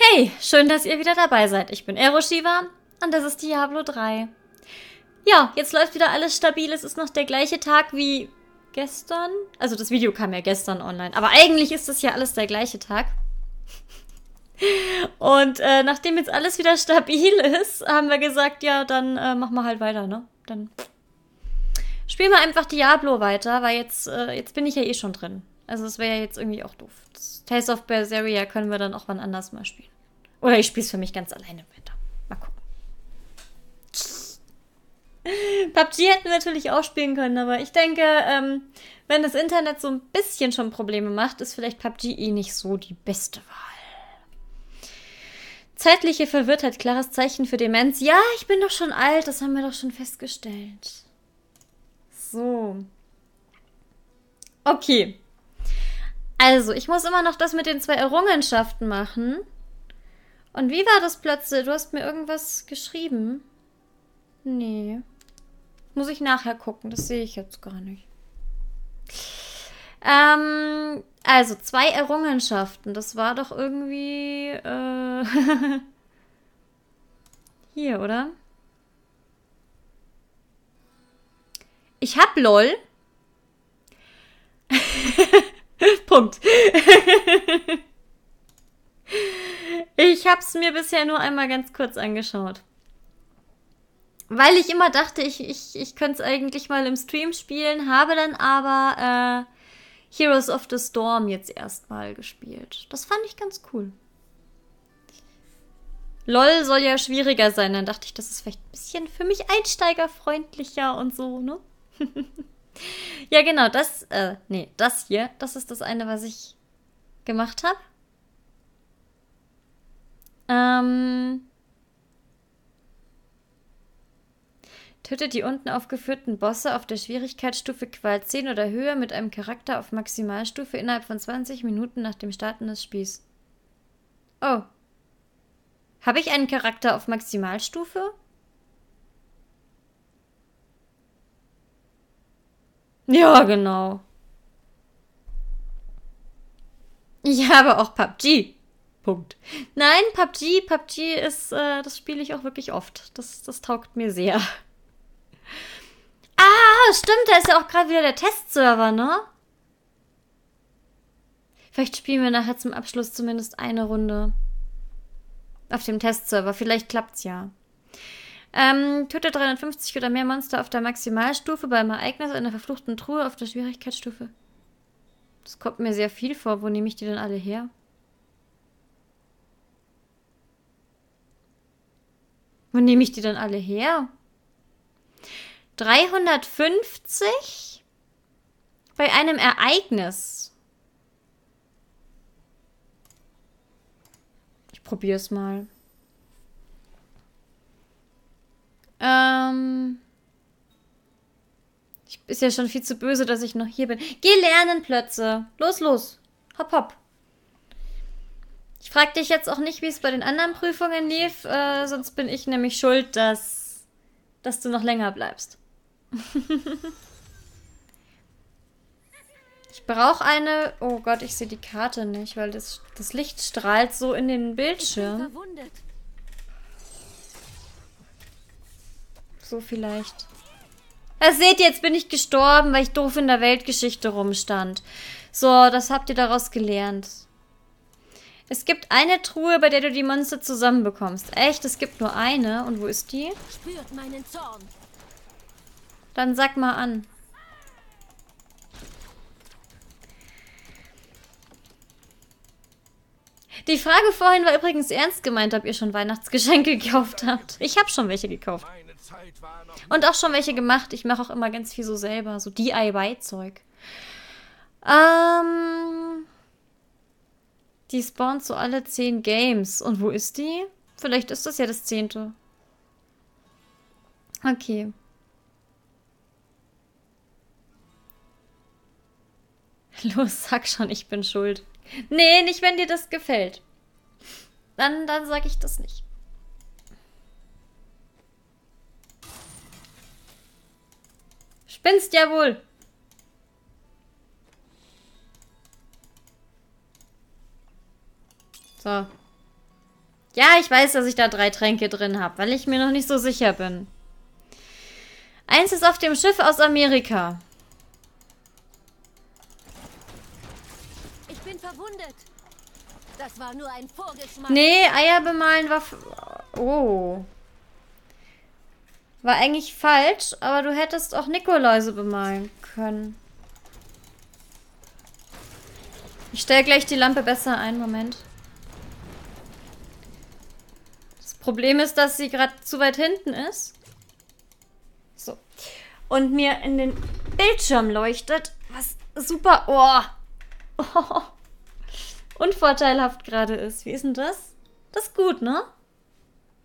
Hey, schön, dass ihr wieder dabei seid. Ich bin aeroshiva und das ist Diablo 3. Ja, jetzt läuft wieder alles stabil. Es ist noch der gleiche Tag wie gestern. Also das Video kam ja gestern online. Aber eigentlich ist das ja alles der gleiche Tag. Und nachdem jetzt alles wieder stabil ist, haben wir gesagt, ja, dann machen wir halt weiter, ne? Dann spielen wir einfach Diablo weiter, weil jetzt bin ich ja eh schon drin. Also es wäre ja jetzt irgendwie auch doof. Das Tales of Berseria können wir dann auch wann anders mal spielen. Oder ich spiele es für mich ganz alleine weiter. Mal gucken. PUBG hätten wir natürlich auch spielen können, aber ich denke, wenn das Internet so ein bisschen schon Probleme macht, ist vielleicht PUBG eh nicht so die beste Wahl. Zeitliche Verwirrtheit, klares Zeichen für Demenz. Ja, ich bin doch schon alt, das haben wir doch schon festgestellt. So. Okay. Also, ich muss immer noch das mit den 2 Errungenschaften machen. Und wie war das plötzlich? Du hast mir irgendwas geschrieben. Nee. Muss ich nachher gucken. Das sehe ich jetzt gar nicht. Also, 2 Errungenschaften. Das war doch irgendwie... hier, oder? Ich hab LOL. Punkt. Ich hab's mir bisher nur einmal ganz kurz angeschaut. Weil ich immer dachte, ich könnte es eigentlich mal im Stream spielen, habe dann aber Heroes of the Storm jetzt erstmal gespielt. Das fand ich ganz cool. LOL soll ja schwieriger sein. Dann dachte ich, das ist vielleicht ein bisschen für mich einsteigerfreundlicher und so, ne? Ja, genau, das hier, das ist das eine, was ich gemacht habe. Tötet die unten aufgeführten Bosse auf der Schwierigkeitsstufe Qual 10 oder höher mit einem Charakter auf Maximalstufe innerhalb von 20 Minuten nach dem Starten des Spiels. Oh. Habe ich einen Charakter auf Maximalstufe? Ja, genau. Ich habe auch PUBG. Punkt. Nein, PUBG ist, das spiele ich auch wirklich oft. Das taugt mir sehr. Ah, stimmt, da ist ja auch gerade wieder der Testserver, ne? Vielleicht spielen wir nachher zum Abschluss zumindest eine Runde auf dem Testserver. Vielleicht klappt's ja. Tötet 350 oder mehr Monster auf der Maximalstufe beim Ereignis einer verfluchten Truhe auf der Schwierigkeitsstufe. Das kommt mir sehr viel vor. Wo nehme ich die denn alle her? Wo nehme ich die denn alle her? 350? Bei einem Ereignis. Ich probiere es mal. Ich bin ja schon viel zu böse, dass ich noch hier bin. Geh lernen, Plötze. Los. Hopp. Ich frage dich jetzt auch nicht, wie es bei den anderen Prüfungen lief. Sonst bin ich nämlich schuld, dass du noch länger bleibst. Ich brauche eine... Oh Gott, ich sehe die Karte nicht, weil das Licht strahlt so in den Bildschirm. Ich bin verwundet. So vielleicht. Das seht ihr, jetzt bin ich gestorben, weil ich doof in der Weltgeschichte rumstand. So, das habt ihr daraus gelernt. Es gibt eine Truhe, bei der du die Monster zusammenbekommst. Echt? Es gibt nur eine. Und wo ist die? Spürt meinen Zorn. Dann sag mal an. Die Frage vorhin war übrigens ernst gemeint, ob ihr schon Weihnachtsgeschenke gekauft habt. Ich habe schon welche gekauft. Und auch schon welche gemacht. Ich mache auch immer ganz viel so selber. So DIY-Zeug. Die spawnt so alle 10 Games. Und wo ist die? Vielleicht ist das ja das 10. Okay. Los, sag schon, ich bin schuld. Nee, nicht, wenn dir das gefällt. Dann sag ich das nicht. Spinnst ja wohl. So. Ja, ich weiß, dass ich da 3 Tränke drin habe, weil ich mir noch nicht so sicher bin. Eins ist auf dem Schiff aus Amerika. Ich bin verwundet. Das war nur ein Vorgeschmack. Nee, Eier bemalen war... Oh. War eigentlich falsch, aber du hättest auch Nikoläuse bemalen können. Ich stelle gleich die Lampe besser ein. Moment. Das Problem ist, dass sie gerade zu weit hinten ist. So. Und mir in den Bildschirm leuchtet. Was super... Oh. Oh. Unvorteilhaft gerade ist. Wie ist denn das? Das ist gut, ne?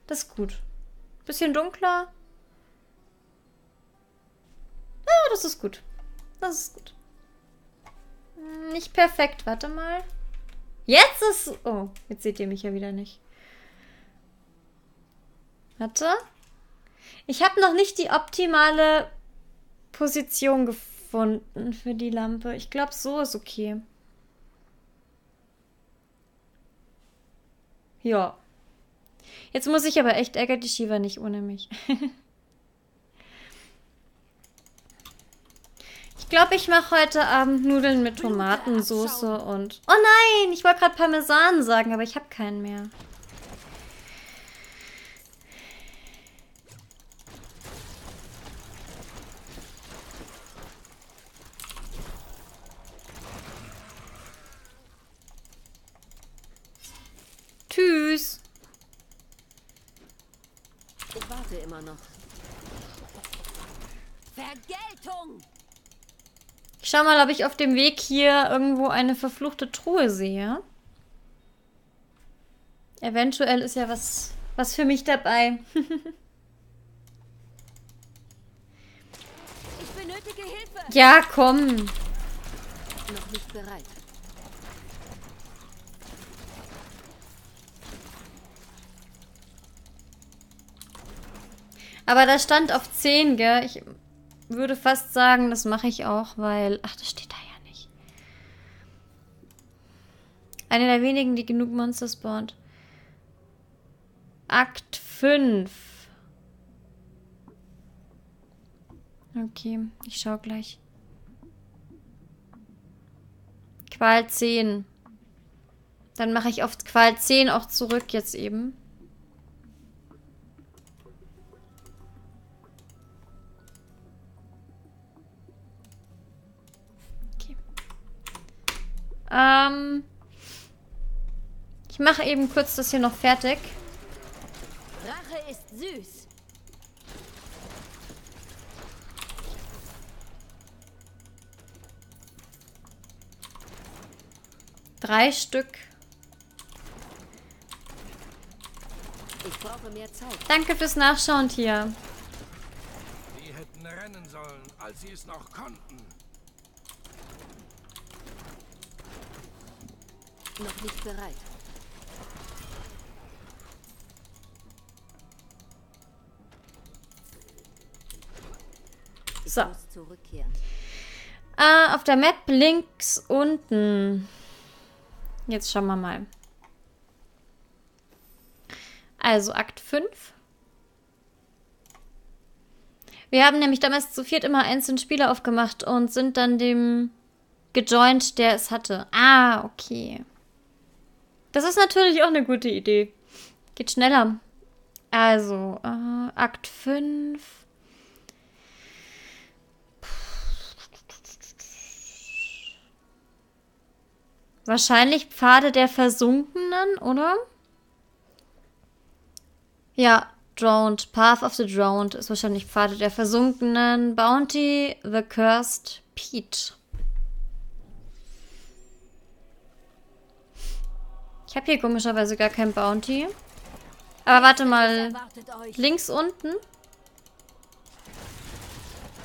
Das ist gut. Bisschen dunkler. Ah, das ist gut. Das ist gut. Nicht perfekt. Warte mal. Jetzt ist... Oh, jetzt seht ihr mich ja wieder nicht. Warte. Ich habe noch nicht die optimale Position gefunden für die Lampe. Ich glaube, so ist okay. Ja. Jetzt muss ich aber echt, ärgert die Shiva nicht ohne mich. Ich glaube, ich mache heute Abend Nudeln mit Tomatensoße und... Oh nein, ich wollte gerade Parmesan sagen, aber ich habe keinen mehr. Tschüss. Ich warte immer noch. Vergeltung! Ich schau mal, ob ich auf dem Weg hier irgendwo eine verfluchte Truhe sehe. Eventuell ist ja was für mich dabei. Ich benötige Hilfe. Ja, komm. Noch nicht bereit. Aber da stand auf 10, gell? Ich würde fast sagen, das mache ich auch, weil... Ach, das steht da ja nicht. Eine der wenigen, die genug Monster spawnt. Akt 5. Okay, ich schau gleich. Qual 10. Dann mache ich auf Qual 10 auch zurück jetzt eben. Ich mache eben kurz das hier noch fertig. Rache ist süß. Drei Stück. Ich brauche mehr Zeit. Danke fürs Nachschauen, Tia. Die hätten rennen sollen, als sie es noch konnten. Noch nicht bereit. So. Ich muss zurückkehren. Auf der Map links unten. Jetzt schauen wir mal. Also Akt 5. Wir haben nämlich damals zu viert immer einzelne Spieler aufgemacht und sind dann dem gejoint, der es hatte. Ah, okay. Das ist natürlich auch eine gute Idee. Geht schneller. Also, Akt 5. Wahrscheinlich Pfade der Versunkenen, oder? Ja, Drowned. Path of the Drowned ist wahrscheinlich Pfade der Versunkenen. Bounty, The Cursed Pete. Ich habe hier komischerweise gar kein Bounty. Aber warte mal. Links unten.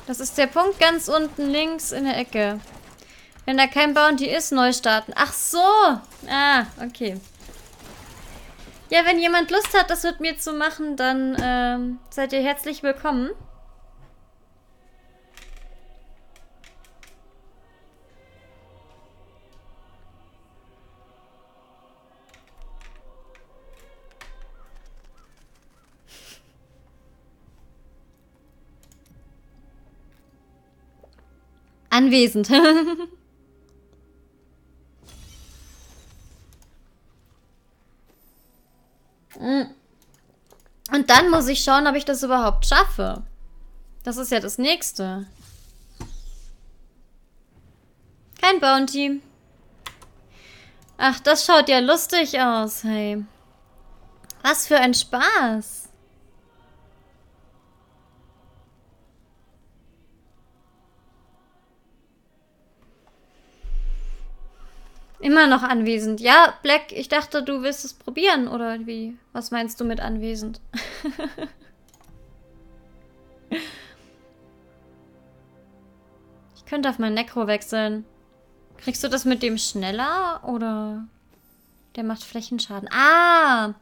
Das ist der Punkt ganz unten links in der Ecke. Wenn da kein Bounty ist, neu starten. Ach so. Ah, okay. Ja, wenn jemand Lust hat, das mit mir zu machen, dann seid ihr herzlich willkommen. anwesend. Und dann muss ich schauen, ob ich das überhaupt schaffe. Das ist ja das Nächste. Kein Bounty. Ach, das schaut ja lustig aus, hey. Was für ein Spaß. Immer noch anwesend. Ja, Black, ich dachte, du willst es probieren, oder wie? Was meinst du mit anwesend? Ich könnte auf meinen Necro wechseln. Kriegst du das mit dem schneller, oder? Der macht Flächenschaden. Ah!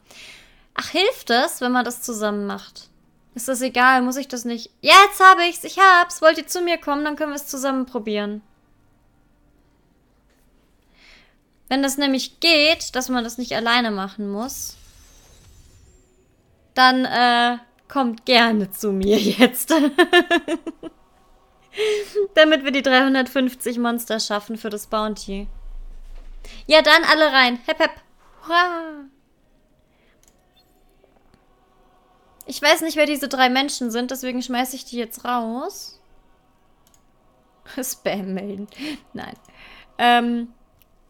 Ach, hilft das, wenn man das zusammen macht? Ist das egal? Muss ich das nicht? Jetzt habe ich's! Ich hab's! Wollt ihr zu mir kommen? Dann können wir es zusammen probieren. Wenn das nämlich geht, dass man das nicht alleine machen muss, dann kommt gerne zu mir jetzt. Damit wir die 350 Monster schaffen für das Bounty. Ja, dann alle rein. Hep, hep. Hurra. Ich weiß nicht, wer diese drei Menschen sind, deswegen schmeiße ich die jetzt raus. Spam melden. Nein.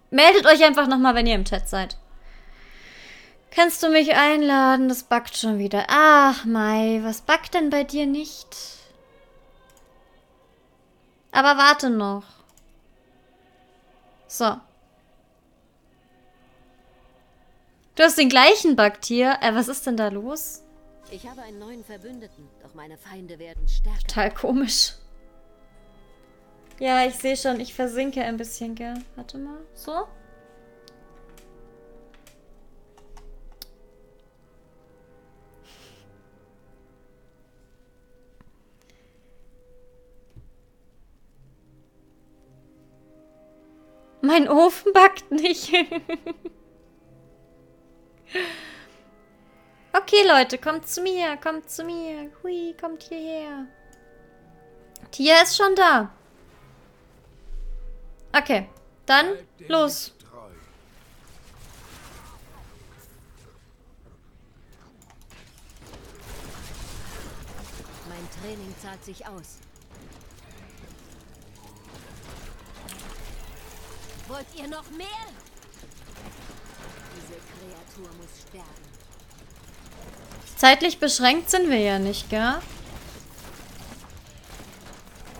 Meldet euch einfach nochmal, wenn ihr im Chat seid. Kannst du mich einladen? Das backt schon wieder. Ach, Mai, was backt denn bei dir nicht? Aber warte noch. So. Du hast den gleichen Bug hier. Was ist denn da los? Ich habe einen neuen Verbündeten, doch meine Feinde werden stärker. Total komisch. Ja, ich sehe schon, ich versinke ein bisschen, gell? Warte mal. So. Mein Ofen backt nicht. Okay, Leute, kommt zu mir, kommt zu mir. Hui, kommt hierher. Tia ist schon da. Okay, dann los. Mein Training zahlt sich aus. Wollt ihr noch mehr? Diese Kreatur muss sterben. Zeitlich beschränkt sind wir ja nicht, gell?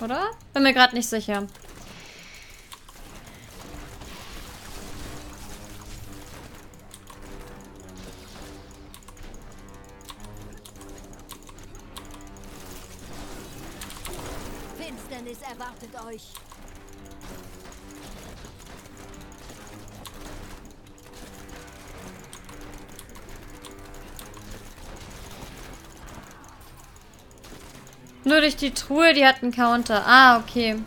Oder? Bin mir gerade nicht sicher. Finsternis erwartet euch. Nur durch die Truhe, die hat einen Counter. Ah, okay.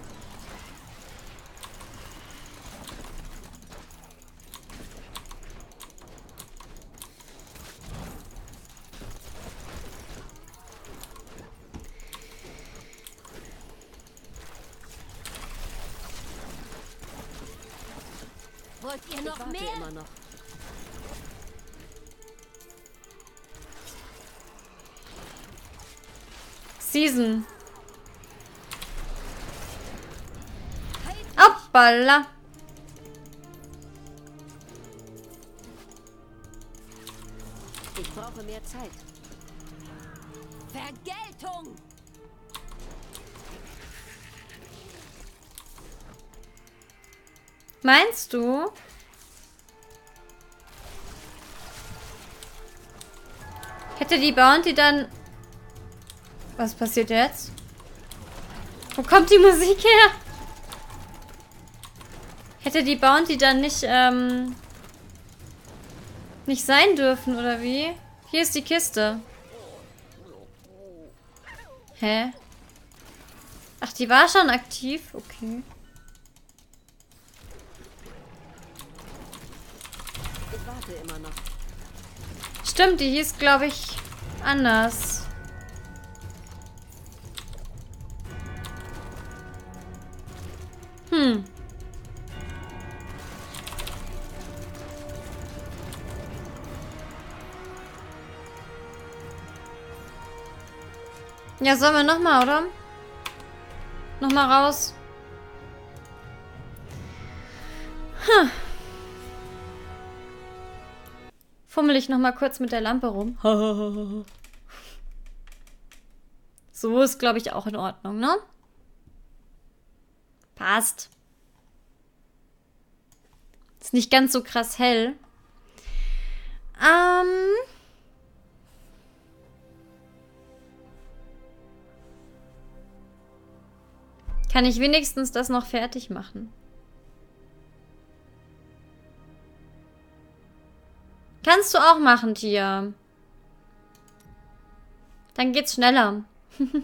Wollt ihr noch mehr? Season. Hoppala. Ich brauche mehr Zeit. Vergeltung. Meinst du? Hätte die Bounty dann... Was passiert jetzt? Wo kommt die Musik her? Hätte die Bounty dann nicht, nicht sein dürfen, oder wie? Hier ist die Kiste. Hä? Ach, die war schon aktiv? Okay. Ich warte immer noch. Stimmt, die hieß, glaube ich, anders. Hm. Ja, sollen wir nochmal, oder? Nochmal raus. Hm. Fummel ich nochmal kurz mit der Lampe rum. So ist, glaube ich, auch in Ordnung, ne? Passt. Ist nicht ganz so krass hell. Kann ich wenigstens das noch fertig machen? Kannst du auch machen, Tia. Dann geht's schneller. Fünf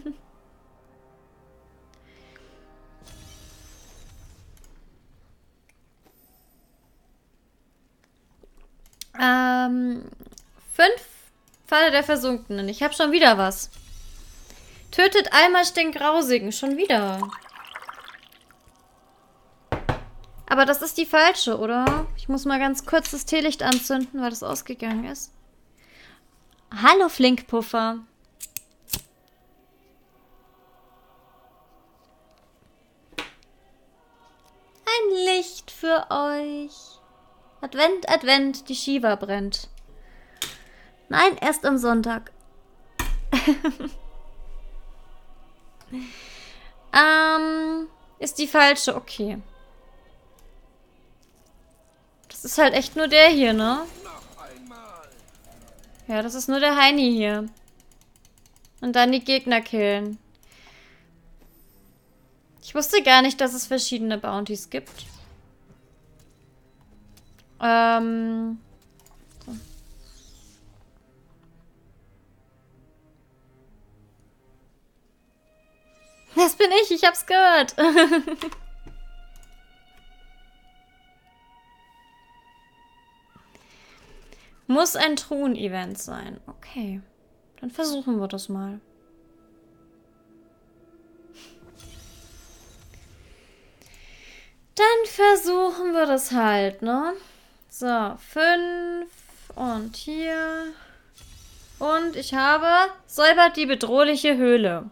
Falle der Versunkenen. Ich habe schon wieder was. Tötet Almasch den Grausigen. Schon wieder. Aber das ist die falsche, oder? Ich muss mal ganz kurz das Teelicht anzünden, weil das ausgegangen ist. Hallo, Flinkpuffer. Ein Licht für euch. Advent, Advent, die Shiva brennt. Nein, erst am Sonntag. Ist die falsche, okay. Das ist halt echt nur der hier, ne? Ja, das ist nur der Heini hier. Und dann die Gegner killen. Ich wusste gar nicht, dass es verschiedene Bounties gibt. So. Das bin ich, ich hab's gehört. Muss ein Truhen-Event sein. Okay, dann versuchen wir das mal. Dann versuchen wir das halt, ne? So, 5 und hier. Und ich habe säubert die bedrohliche Höhle.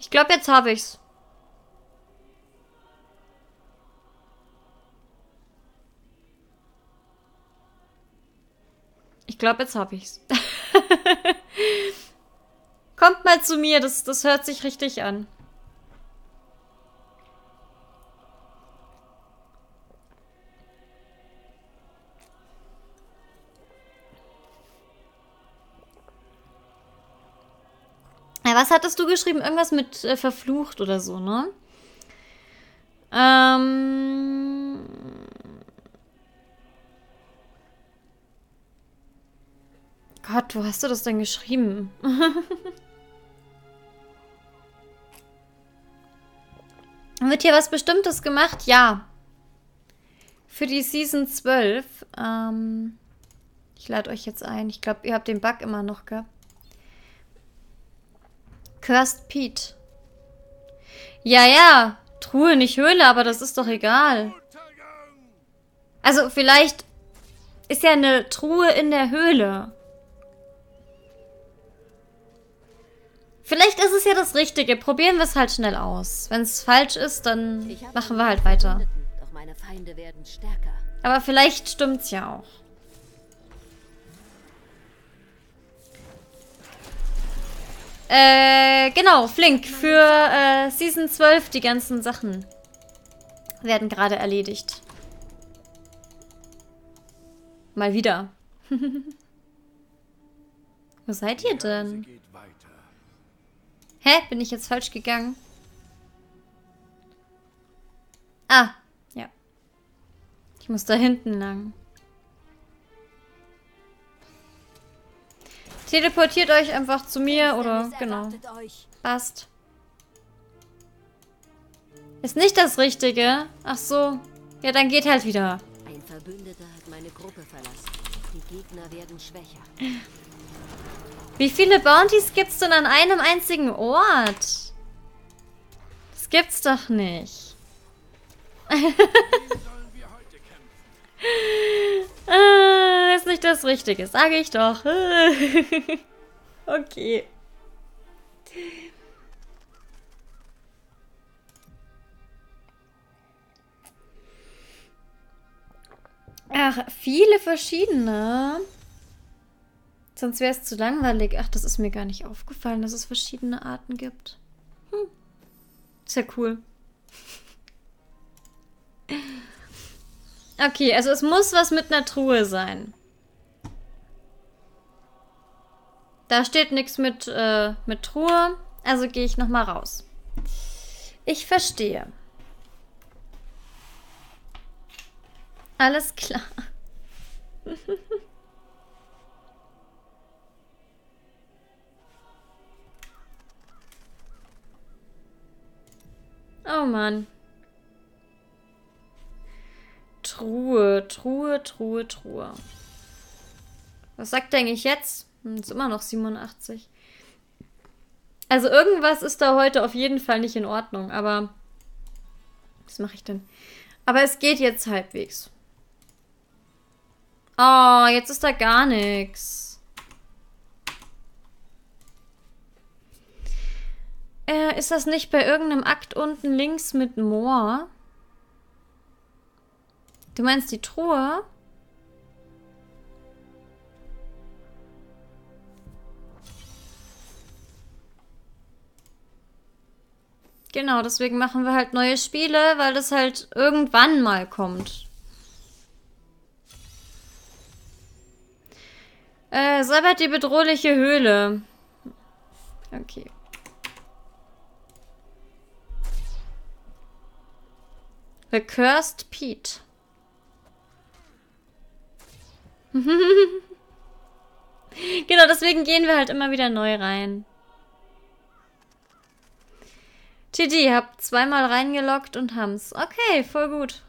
Ich glaube, jetzt habe ich's. Ich glaube, jetzt habe ich's. Kommt mal zu mir, das hört sich richtig an. Ja, was hattest du geschrieben? Irgendwas mit verflucht oder so, ne? Gott, wo hast du das denn geschrieben? Wird hier was Bestimmtes gemacht? Ja. Für die Season 12. Ich lade euch jetzt ein. Ich glaube, ihr habt den Bug immer noch gehabt. Cursed Pete. Ja, ja. Truhe, nicht Höhle, aber das ist doch egal. Also, vielleicht ist ja eine Truhe in der Höhle. Vielleicht ist es ja das Richtige. Probieren wir es halt schnell aus. Wenn es falsch ist, dann machen wir halt weiter. Doch meine Feinde werden stärker. Aber vielleicht stimmt's ja auch. Genau, Flink. Für Season 12 die ganzen Sachen werden gerade erledigt. Mal wieder. Wo seid ihr denn? Hä? Bin ich jetzt falsch gegangen? Ah, ja. Ich muss da hinten lang. Teleportiert euch einfach zu mir oder... Genau. Passt. Ist nicht das Richtige. Ach so. Ja, dann geht halt wieder. Ein Verbündeter hat meine Gruppe verlassen. Die Gegner werden schwächer. Wie viele Bounties gibt's denn an einem einzigen Ort? Das Das gibt's doch nicht. Ist nicht das Richtige, sage ich doch. Okay. Ach, viele verschiedene. Sonst wäre es zu langweilig. Ach, das ist mir gar nicht aufgefallen, dass es verschiedene Arten gibt. Hm. Sehr cool. Okay, also es muss was mit einer Truhe sein. Da steht nichts mit Truhe. Also gehe ich nochmal raus. Ich verstehe. Alles klar. Oh Mann. Truhe, Truhe, Truhe, Truhe. Was sagt denn ich jetzt? Ist immer noch 87. Also irgendwas ist da heute auf jeden Fall nicht in Ordnung, aber... Was mache ich denn? Aber es geht jetzt halbwegs. Oh, jetzt ist da gar nichts. Ist das nicht bei irgendeinem Akt unten links mit Moor? Du meinst die Truhe? Genau, deswegen machen wir halt neue Spiele, weil das halt irgendwann mal kommt. Säubert die bedrohliche Höhle. Okay. The Cursed Pete. Genau, deswegen gehen wir halt immer wieder neu rein. TD, hab zweimal reingeloggt und ham's. Okay, voll gut.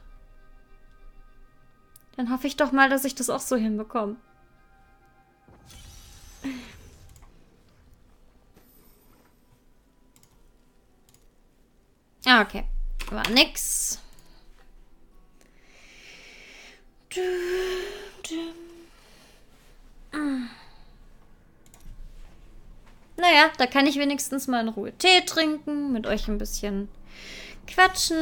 Dann hoffe ich doch mal, dass ich das auch so hinbekomme. Ah, okay. War nix. Naja, da kann ich wenigstens mal in Ruhe Tee trinken, mit euch ein bisschen quatschen.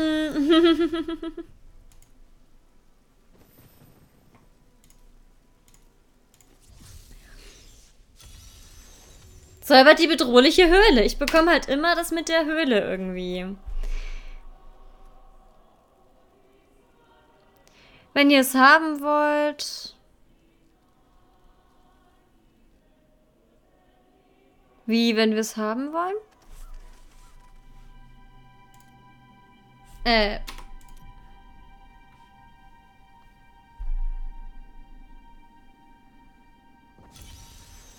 Säubert die bedrohliche Höhle. Ich bekomme halt immer das mit der Höhle irgendwie. Wenn ihr es haben wollt... Wie, wenn wir es haben wollen?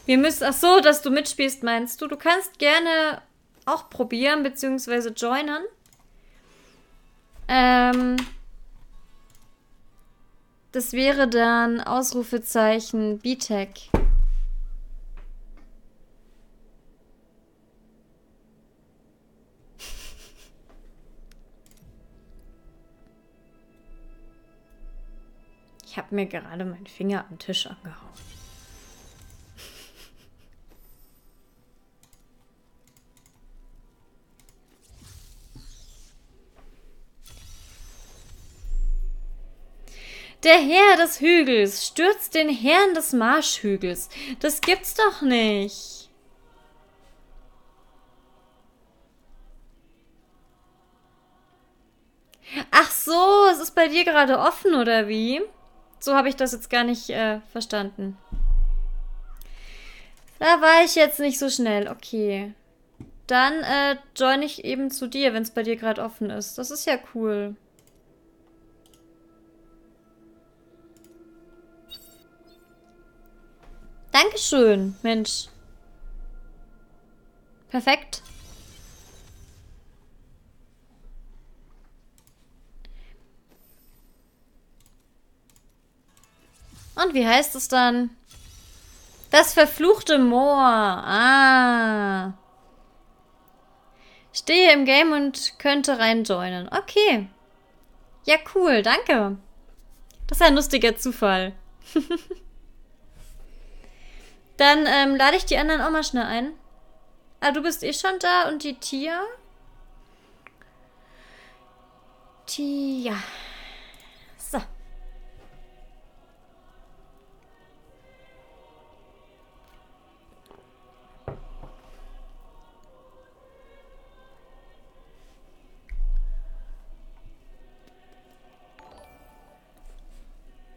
Wir müssen... Ach so, dass du mitspielst, meinst du? Du kannst gerne auch probieren, beziehungsweise joinen. Das wäre dann Ausrufezeichen BTEC. Ich habe mir gerade meinen Finger am Tisch angehauen. Der Herr des Hügels stürzt den Herrn des Marschhügels. Das gibt's doch nicht. Ach so, es ist bei dir gerade offen, oder wie? So habe ich das jetzt gar nicht verstanden. Da war ich jetzt nicht so schnell. Okay. Dann join ich eben zu dir, wenn es bei dir gerade offen ist. Das ist ja cool. Dankeschön, Mensch. Perfekt. Und wie heißt es dann? Das verfluchte Moor. Ah. Stehe im Game und könnte reinjoinen. Okay. Ja, cool. Danke. Das ist ein lustiger Zufall. Dann lade ich die anderen auch mal schnell ein. Ah, du bist eh schon da und die Tia? Tia. So.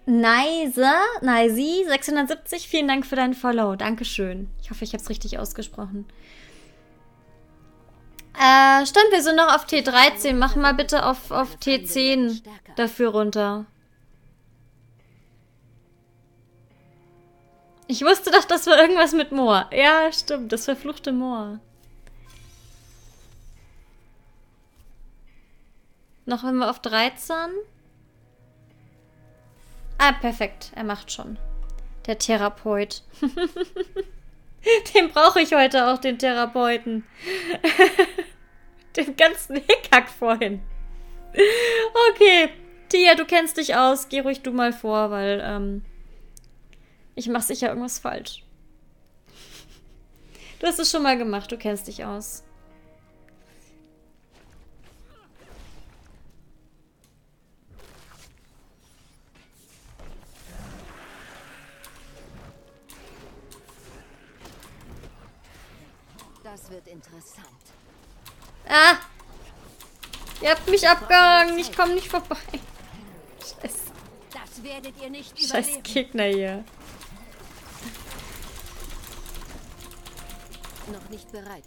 Nice, 670, vielen Dank für deinen Follow. Dankeschön. Ich hoffe, ich habe es richtig ausgesprochen. Stimmt, wir sind noch auf T13. Mach mal bitte auf T10 dafür runter. Ich wusste doch, das war irgendwas mit Moor. Ja, stimmt, das verfluchte Moor. Noch wenn wir auf 13. Ah, perfekt. Er macht schon. Der Therapeut. Den brauche ich heute auch, den Therapeuten. Den ganzen Hickhack vorhin. Okay. Tia, du kennst dich aus. Geh ruhig du mal vor, weil ich mache sicher irgendwas falsch. Du hast es schon mal gemacht. Du kennst dich aus. Das wird interessant. Ah! Ihr habt mich abgehangen. Ich komme nicht vorbei. Scheiß. Das werdet ihr nicht überleben. Scheiß Gegner hier. Noch nicht bereit.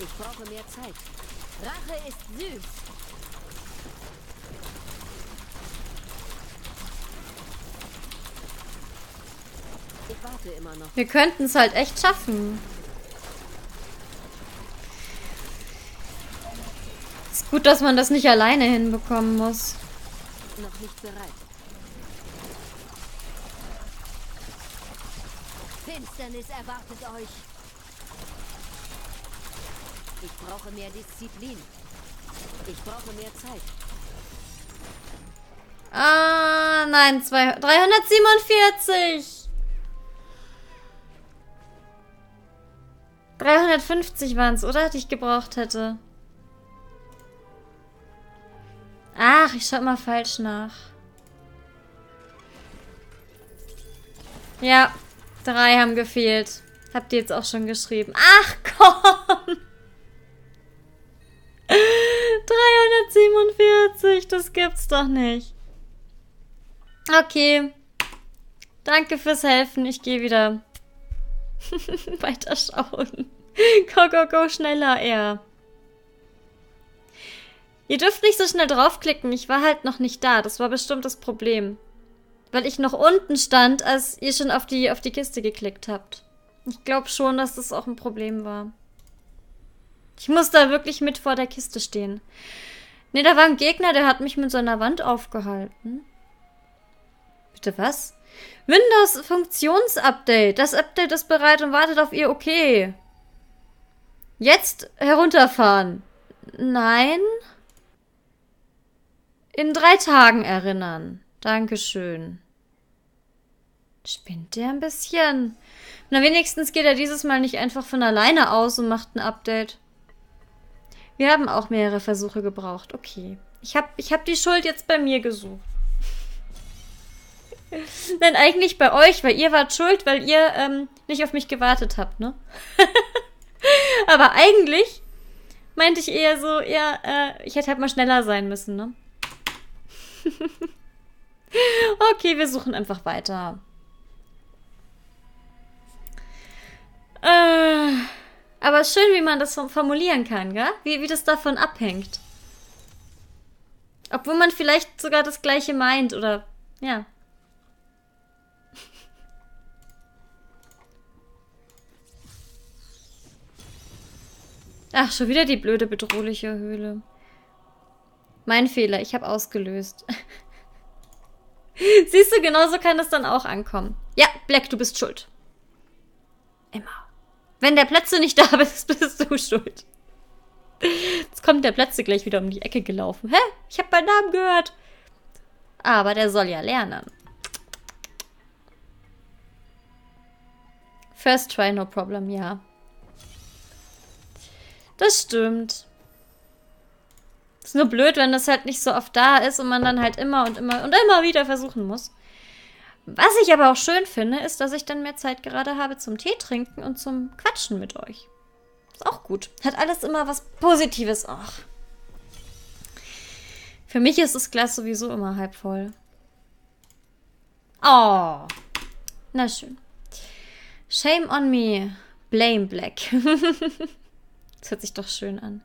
Ich brauche mehr Zeit. Rache ist süß. Warte immer noch. Wir könnten es halt echt schaffen. Ist gut, dass man das nicht alleine hinbekommen muss. Noch nicht bereit. Finsternis erwartet euch. Ich brauche mehr Disziplin. Ich brauche mehr Zeit. Ah, nein, 347. 350 waren es, oder? Die ich gebraucht hätte. Ach, ich schaue mal falsch nach. Ja, 3 haben gefehlt. Habt ihr jetzt auch schon geschrieben. Ach, komm! 347, das gibt's doch nicht. Okay. Danke fürs Helfen, ich gehe wieder. Weiter schauen. Go, go, go, schneller, ja. Ihr dürft nicht so schnell draufklicken. Ich war halt noch nicht da. Das war bestimmt das Problem. Weil ich noch unten stand, als ihr schon auf die Kiste geklickt habt. Ich glaube schon, dass das auch ein Problem war. Ich muss da wirklich mit vor der Kiste stehen. Ne, da war ein Gegner, der hat mich mit seiner Wand aufgehalten. Bitte was? Windows-Funktionsupdate. Das Update ist bereit und wartet auf ihr. Okay. Jetzt herunterfahren. Nein. In 3 Tagen erinnern. Dankeschön. Spinnt der ein bisschen? Na, wenigstens geht er dieses Mal nicht einfach von alleine aus und macht ein Update. Wir haben auch mehrere Versuche gebraucht. Okay. Ich hab die Schuld jetzt bei mir gesucht. Nein, eigentlich bei euch, weil ihr wart schuld, weil ihr nicht auf mich gewartet habt, ne? Aber eigentlich meinte ich eher so, ja, ich hätte halt mal schneller sein müssen, ne? Okay, wir suchen einfach weiter. Aber schön, wie man das formulieren kann, gell? Wie das davon abhängt. Obwohl man vielleicht sogar das Gleiche meint, oder, ja. Ach, schon wieder die blöde, bedrohliche Höhle. Mein Fehler, ich habe ausgelöst. Siehst du, genauso kann das dann auch ankommen. Ja, Black, du bist schuld. Immer. Wenn der Plätze nicht da bist, bist du schuld. Jetzt kommt der Plätze gleich wieder um die Ecke gelaufen. Hä? Ich habe meinen Namen gehört. Aber der soll ja lernen. First try, no problem, ja. Das stimmt. Ist nur blöd, wenn das halt nicht so oft da ist und man dann halt immer und immer und immer wieder versuchen muss. Was ich aber auch schön finde, ist, dass ich dann mehr Zeit gerade habe zum Tee trinken und zum Quatschen mit euch. Ist auch gut. Hat alles immer was Positives auch. Für mich ist das Glas sowieso immer halb voll. Oh. Na schön. Shame on me. Blame Black. Das hört sich doch schön an.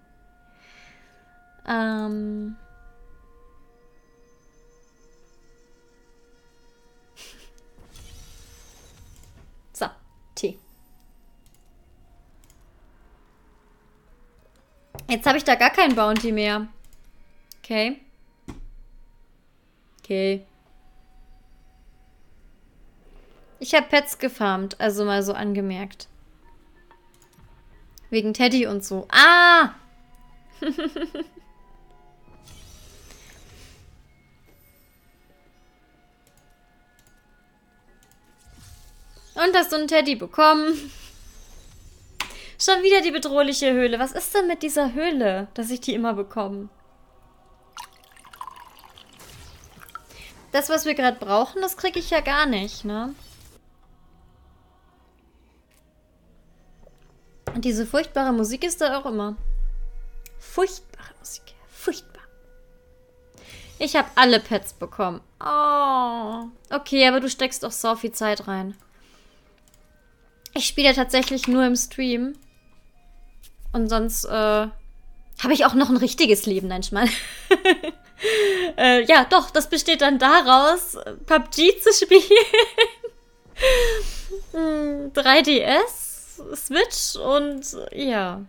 So, Tee. Jetzt habe ich da gar kein Bounty mehr. Okay. Okay. Ich habe Pets gefarmt, also mal so angemerkt. Wegen Teddy und so. Ah! Und hast du einen Teddy bekommen? Schon wieder die bedrohliche Höhle. Was ist denn mit dieser Höhle, dass ich die immer bekomme? Das, was wir gerade brauchen, das kriege ich ja gar nicht, ne? Und diese furchtbare Musik ist da auch immer. Furchtbare Musik. Furchtbar. Ich habe alle Pets bekommen. Oh. Okay, aber du steckst doch so viel Zeit rein. Ich spiele ja tatsächlich nur im Stream. Und sonst habe ich auch noch ein richtiges Leben, nein, Schmarrn. Ja, doch, das besteht dann daraus, PUBG zu spielen. 3DS, Switch und ja,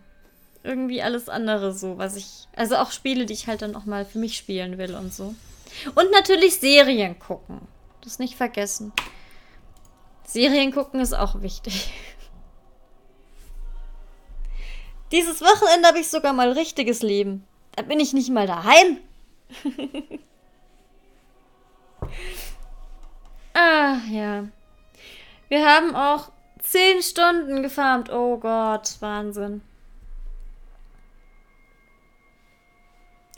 irgendwie alles andere so, was ich... Also auch Spiele, die ich halt dann auch mal für mich spielen will und so. Und natürlich Serien gucken. Das nicht vergessen. Serien gucken ist auch wichtig. Dieses Wochenende habe ich sogar mal richtiges Leben. Da bin ich nicht mal daheim. Ach ja. Wir haben auch 10 Stunden gefarmt. Oh Gott, Wahnsinn.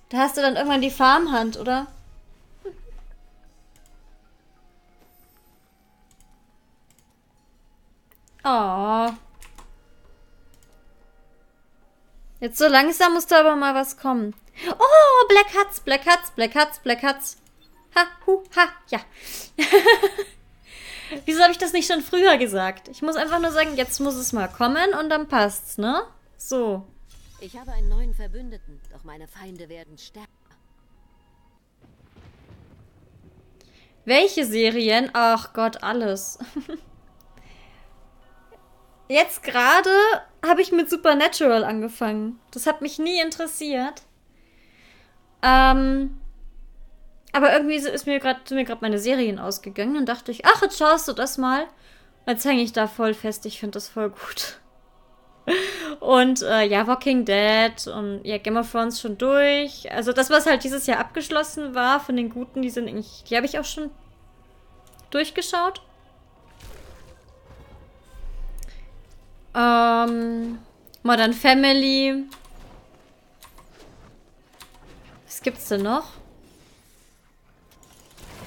Da hast du dann irgendwann die Farmhand, oder? Oh. Jetzt so langsam muss da aber mal was kommen. Oh, Black Hats, Black Hats, Black Hats, Black Hats. Ha, hu, ha, ja. Wieso habe ich das nicht schon früher gesagt? Ich muss einfach nur sagen, jetzt muss es mal kommen und dann passt's, ne? So. Ich habe einen neuen Verbündeten, doch meine Feinde werden stärker. Welche Serien? Ach Gott, alles. Jetzt gerade habe ich mit Supernatural angefangen. Das hat mich nie interessiert. Aber irgendwie ist mir gerade meine Serien ausgegangen. Dann dachte ich, ach, jetzt schaust du das mal. Jetzt hänge ich da voll fest. Ich finde das voll gut. Und ja, Walking Dead und ja, Game of Thrones schon durch. Also das, was halt dieses Jahr abgeschlossen war von den Guten, die habe ich auch schon durchgeschaut. Modern Family. Was gibt's denn noch?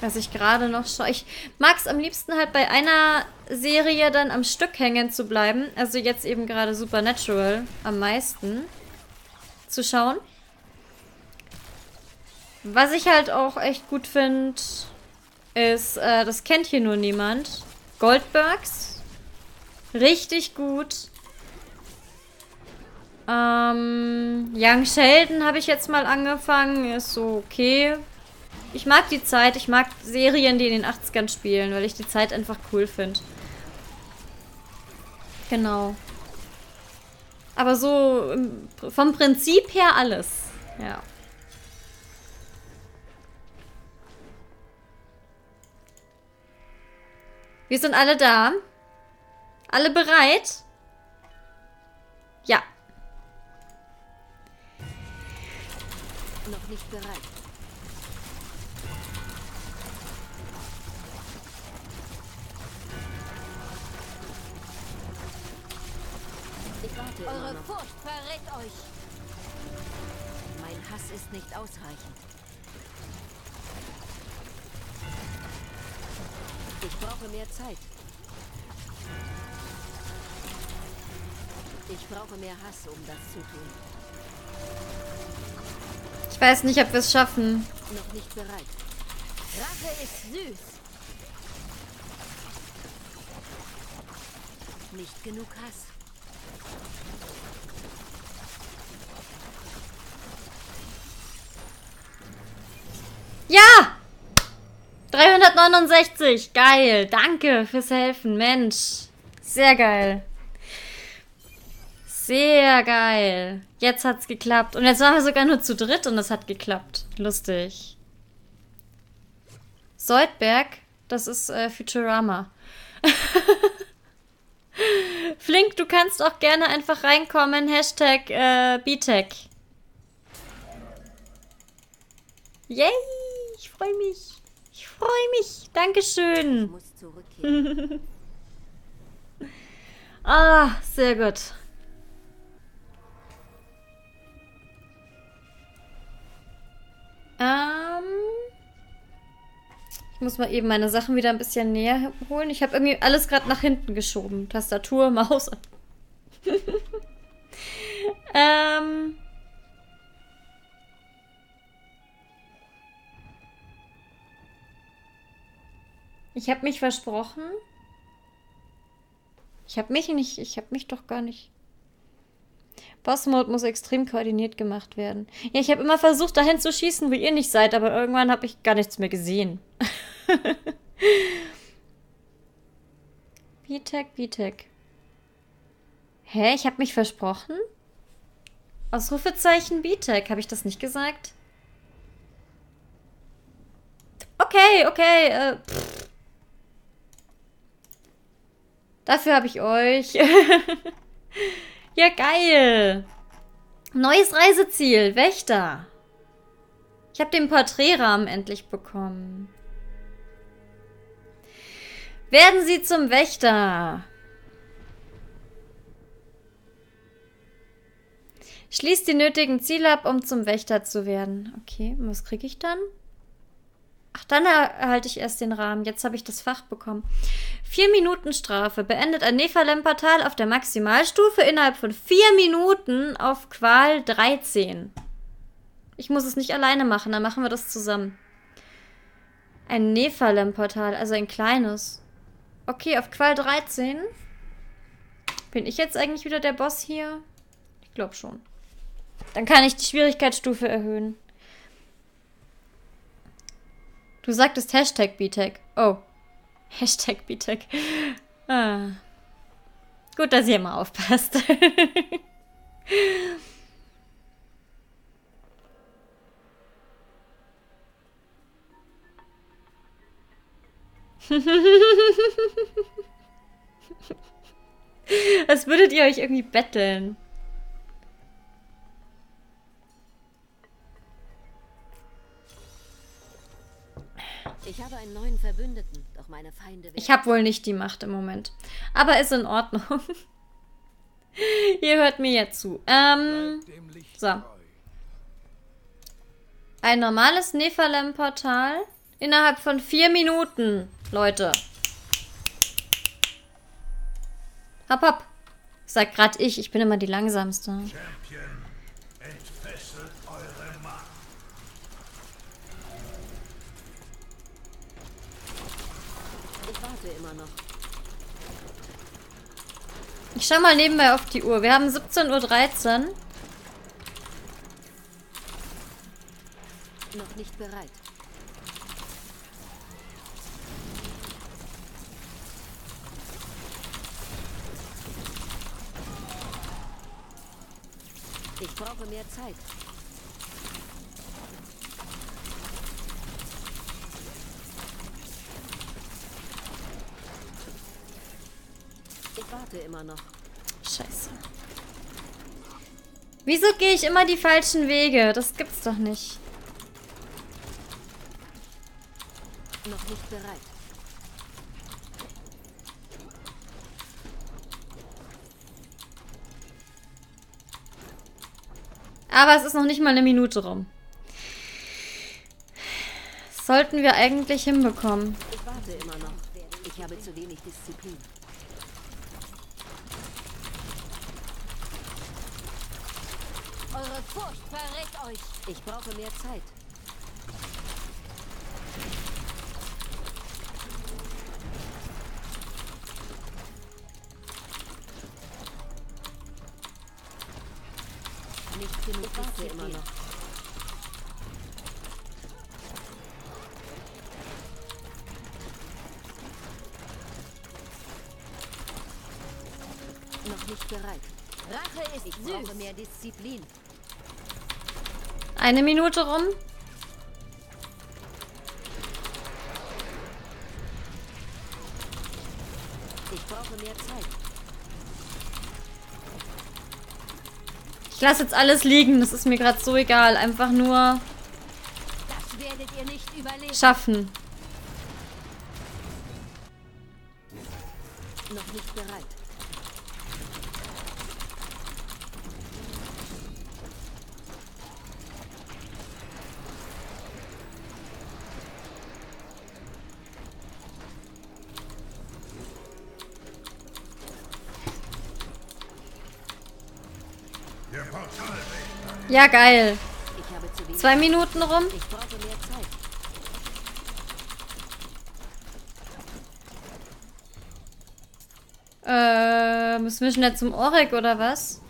Was ich gerade noch schaue. Ich mag es am liebsten halt bei einer Serie dann am Stück hängen zu bleiben. Also jetzt eben gerade Supernatural am meisten zu schauen. Was ich halt auch echt gut finde, ist, das kennt hier nur niemand. Goldbergs. Richtig gut. Young Sheldon habe ich jetzt mal angefangen. Ist so okay. Ich mag die Zeit. Ich mag Serien, die in den 80ern spielen, weil ich die Zeit einfach cool finde. Genau. Aber so vom Prinzip her alles. Ja. Wir sind alle da. Alle bereit? Ja. Noch nicht bereit. Ich warte. Eure Furcht verrät euch. Mein Hass ist nicht ausreichend. Ich brauche mehr Zeit. Ich brauche mehr Hass, um das zu tun. Ich weiß nicht, ob wir es schaffen. Noch nicht bereit. Rache ist süß. Nicht genug Hass. Ja! 369. Geil. Danke fürs Helfen. Mensch. Sehr geil. Sehr geil. Jetzt hat's geklappt. Und jetzt waren wir sogar nur zu dritt und das hat geklappt. Lustig. Soldberg, das ist Futurama. Flink, du kannst auch gerne einfach reinkommen. Hashtag BTech. Yay, ich freue mich. Ich freue mich. Dankeschön. Ich muss zurückkehren. Ah, sehr gut. Ich muss mal eben meine Sachen wieder ein bisschen näher holen. Ich habe irgendwie alles gerade nach hinten geschoben. Tastatur, Maus. Ich habe mich versprochen. Ich habe mich doch gar nicht... Boss-Mode muss extrem koordiniert gemacht werden. Ja, ich habe immer versucht, dahin zu schießen, wo ihr nicht seid, aber irgendwann habe ich gar nichts mehr gesehen. Bitek. Hä, ich habe mich versprochen? Ausrufezeichen Bitek, habe ich das nicht gesagt? Okay, dafür habe ich euch. Ja, geil. Neues Reiseziel. Wächter. Ich habe den Porträtrahmen endlich bekommen. Werden Sie zum Wächter. Schließt die nötigen Ziele ab, um zum Wächter zu werden. Okay, und was kriege ich dann? Ach, dann erhalte ich erst den Rahmen. Jetzt habe ich das Fach bekommen. 4 Minuten Strafe. Beendet ein Nephalem-Portal auf der Maximalstufe innerhalb von 4 Minuten auf Qual 13. Ich muss es nicht alleine machen, dann machen wir das zusammen. Ein Nephalem-Portal, also ein kleines. Okay, auf Qual 13. Bin ich jetzt eigentlich wieder der Boss hier? Ich glaube schon. Dann kann ich die Schwierigkeitsstufe erhöhen. Du sagtest Hashtag BTech. Oh. Hashtag BTech. Ah. Gut, dass ihr mal aufpasst. Was würdet ihr euch irgendwie betteln? Ich habe einen neuen Verbündeten, doch meine Feinde werden... Ich habe wohl nicht die Macht im Moment. Aber ist in Ordnung. Ihr hört mir jetzt zu. So. Ein normales Nephalem-Portal innerhalb von 4 Minuten, Leute. Hopp, hopp. Sag grad ich bin immer die Langsamste. Champion, entfesselt eure Macht. Immer noch. Ich schau mal nebenbei auf die Uhr. Wir haben 17:13 Uhr. Noch nicht bereit. Ich brauche mehr Zeit. warte immer noch. Scheiße. Wieso gehe ich immer die falschen Wege? Das gibt's doch nicht. Noch nicht bereit. Aber es ist noch nicht mal eine Minute rum. Das sollten wir eigentlich hinbekommen. Ich warte immer noch. Ich habe zu wenig Disziplin. Eure Furcht verrät euch. Ich brauche mehr Zeit. Nicht genug, ich warte immer noch. Noch nicht bereit. Rache ist süß. Ich brauche mehr Disziplin. Eine Minute rum. Ich brauche mehr Zeit. Ich lasse jetzt alles liegen. Das ist mir gerade so egal. Einfach nur das werdet ihr nicht überleben. Schaffen. Noch nicht bereit. Ja, geil. 2 Minuten rum. Ich brauche mehr Zeit. Müssen wir schnell zum Orek oder was?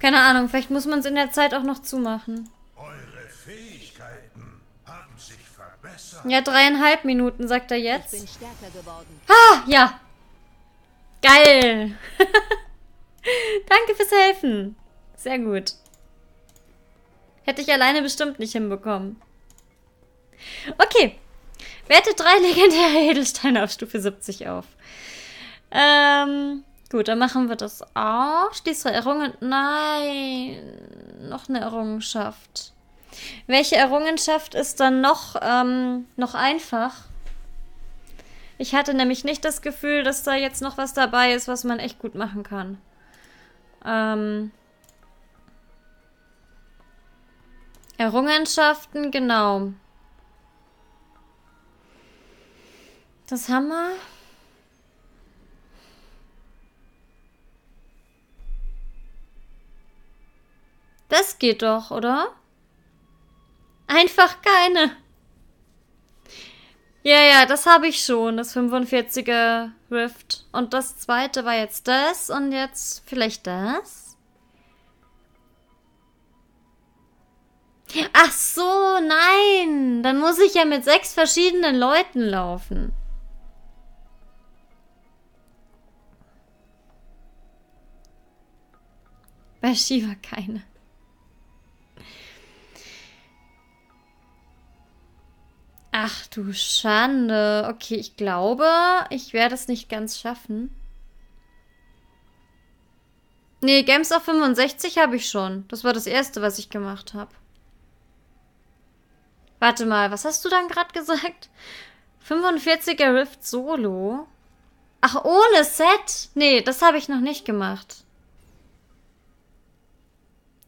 Keine Ahnung, vielleicht muss man es in der Zeit auch noch zumachen. Eure Fähigkeiten haben sich verbessert. Ja, 3,5 Minuten, sagt er jetzt. Ich bin stärker geworden. Ah, ja. Geil. Danke fürs Helfen. Sehr gut. Hätte ich alleine bestimmt nicht hinbekommen. Okay. Werte 3 legendäre Edelsteine auf Stufe 70 auf. Gut, dann machen wir das auch. Schließe Errungenschaft. Nein. Noch eine Errungenschaft. Welche Errungenschaft ist dann noch einfach? Ich hatte nämlich nicht das Gefühl, dass da jetzt noch was dabei ist, was man echt gut machen kann. Errungenschaften, genau. Das haben wir. Das geht doch, oder? Einfach keine. Ja, ja, das habe ich schon, das 45er Rift. Und das zweite war jetzt das und jetzt vielleicht das. Ach so, nein, dann muss ich ja mit 6 verschiedenen Leuten laufen. Bei Shiva keine. Ach du Schande. Okay, ich glaube, ich werde es nicht ganz schaffen. Nee, Games auf 65 habe ich schon. Das war das erste, was ich gemacht habe. Warte mal, was hast du dann gerade gesagt? 45er Rift Solo? Ach, ohne Set? Nee, das habe ich noch nicht gemacht.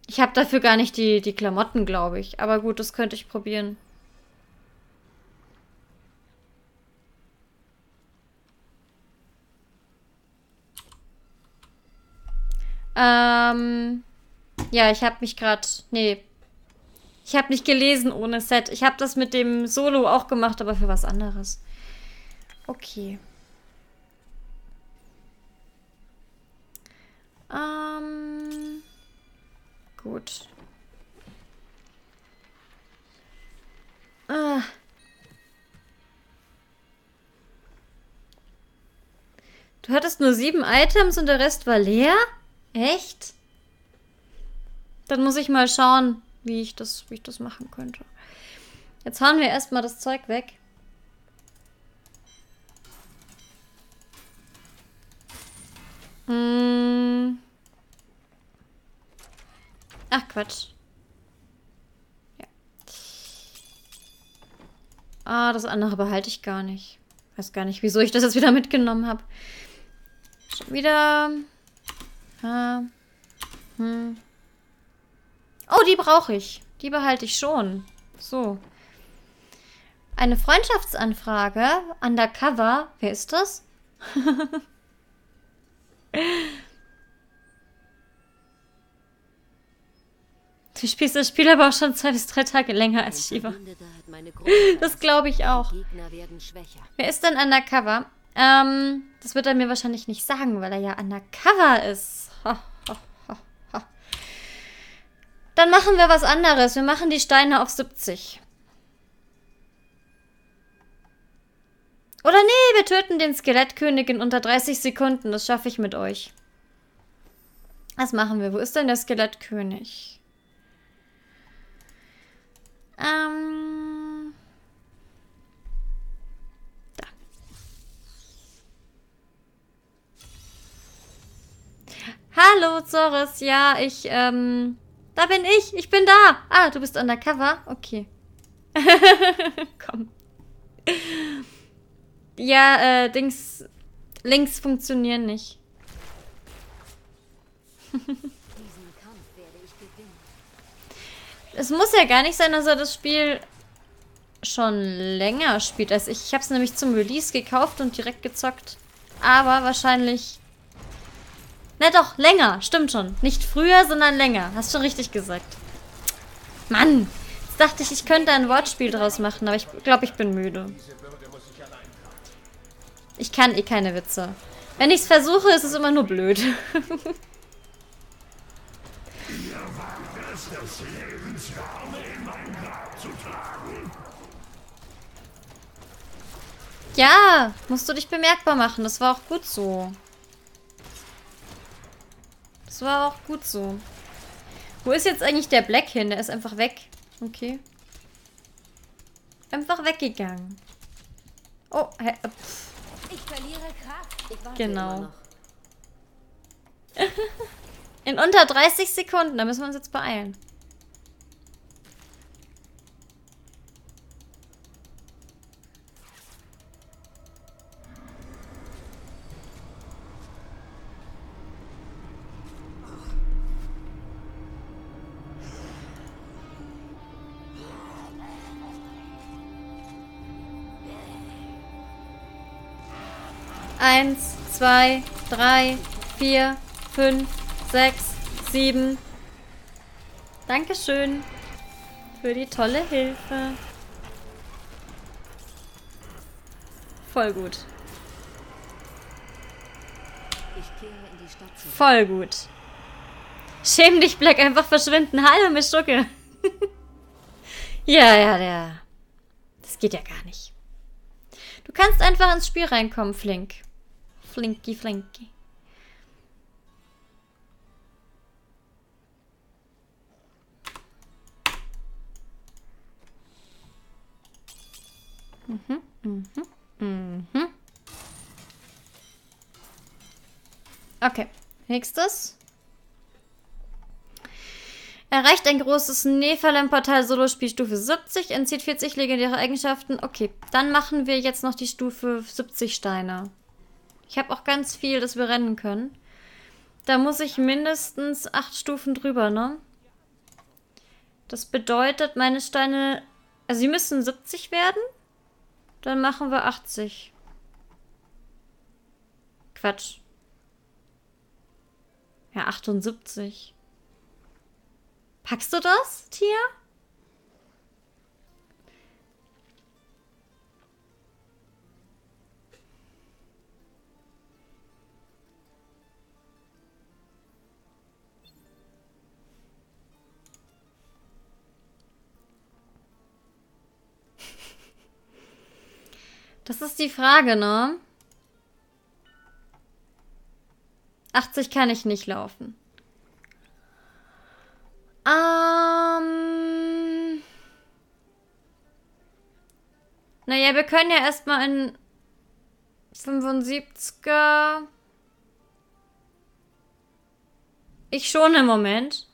Ich habe dafür gar nicht die Klamotten, glaube ich. Aber gut, das könnte ich probieren. Ja, ich habe mich gerade... Nee. Ich habe nicht gelesen ohne Set. Ich habe das mit dem Solo auch gemacht, aber für was anderes. Okay. Gut. Du hattest nur 7 Items und der Rest war leer? Echt? Dann muss ich mal schauen, wie ich das machen könnte. Jetzt hauen wir erstmal das Zeug weg. Ach, Quatsch. Ja. Ah, das andere behalte ich gar nicht. Weiß gar nicht, wieso ich das jetzt wieder mitgenommen habe. Schon wieder... Oh, die brauche ich. Die behalte ich schon. So. Eine Freundschaftsanfrage. Undercover. Wer ist das? Du spielst das Spiel aber auch schon 2 bis 3 Tage länger als Shiva. Das glaube ich auch. Wer ist denn Undercover? Das wird er mir wahrscheinlich nicht sagen, weil er ja Undercover ist. Dann machen wir was anderes. Wir machen die Steine auf 70. Oder nee, wir töten den Skelettkönig in unter 30 Sekunden. Das schaffe ich mit euch. Was machen wir? Wo ist denn der Skelettkönig? Da. Hallo, Zoris. Ja, ich, da bin ich. Ich bin da. Ah, du bist undercover? Okay. Komm. Ja, Dings... Links funktionieren nicht. Es muss ja gar nicht sein, dass er das Spiel schon länger spielt als ich. Ich habe es nämlich zum Release gekauft und direkt gezockt. Aber wahrscheinlich... Na doch, länger. Stimmt schon. Nicht früher, sondern länger. Hast schon richtig gesagt. Mann! Jetzt dachte ich, ich könnte ein Wortspiel draus machen, aber ich glaube, ich bin müde. Ich kann eh keine Witze. Wenn ich es versuche, ist es immer nur blöd. Ja, musst du dich bemerkbar machen. Das war auch gut so. Das war auch gut so. Wo ist jetzt eigentlich der Black hin? Der ist einfach weg. Okay. Einfach weggegangen. Oh, hä? Ich verliere Kraft. Ich warte immer noch. Genau. In unter 30 Sekunden. Da müssen wir uns jetzt beeilen. Eins, zwei, drei, vier, fünf, sechs, sieben. Dankeschön für die tolle Hilfe. Voll gut. Voll gut. Schäm dich, Black, einfach verschwinden. Hallo, Miss Schucke. Ja, der... Das geht ja gar nicht. Du kannst einfach ins Spiel reinkommen, Flink. Flinky, Flinky. Okay, nächstes. Erreicht ein großes Nephalem-Portal Solo-Spiel Stufe 70, entzieht 40 legendäre Eigenschaften. Okay, dann machen wir jetzt noch die Stufe 70 Steine. Ich habe auch ganz viel, das wir rennen können. Da muss ich mindestens 8 Stufen drüber, ne? Das bedeutet, meine Steine... Also sie müssen 70 werden. Dann machen wir 80. Quatsch. Ja, 78. Packst du das, Tia? Das ist die Frage, ne? 80 kann ich nicht laufen. Naja, wir können ja erstmal in 75er. Ich schon im Moment.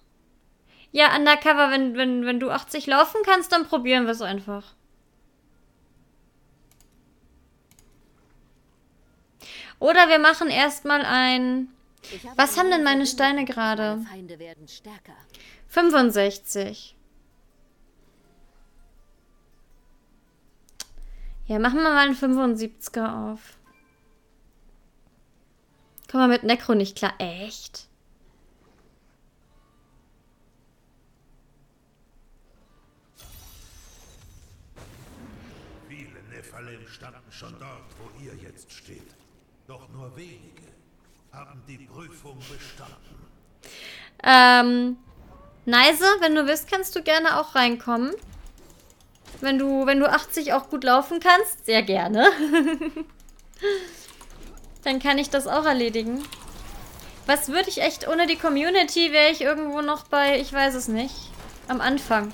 Ja, undercover, wenn du 80 laufen kannst, dann probieren wir es einfach. Oder wir machen erstmal ein... Was haben denn meine Steine gerade? 65. Ja, machen wir mal einen 75er auf. Kommen wir mit Necro nicht klar. Echt? Viele Nephalem standen schon dort, wo ihr jetzt steht. Doch nur wenige haben die Prüfung bestanden. Neise, wenn du willst, kannst du gerne auch reinkommen. Wenn du 80 auch gut laufen kannst, sehr gerne. Dann kann ich das auch erledigen. Was würde ich echt ohne die Community, wäre ich irgendwo noch bei, ich weiß es nicht, am Anfang.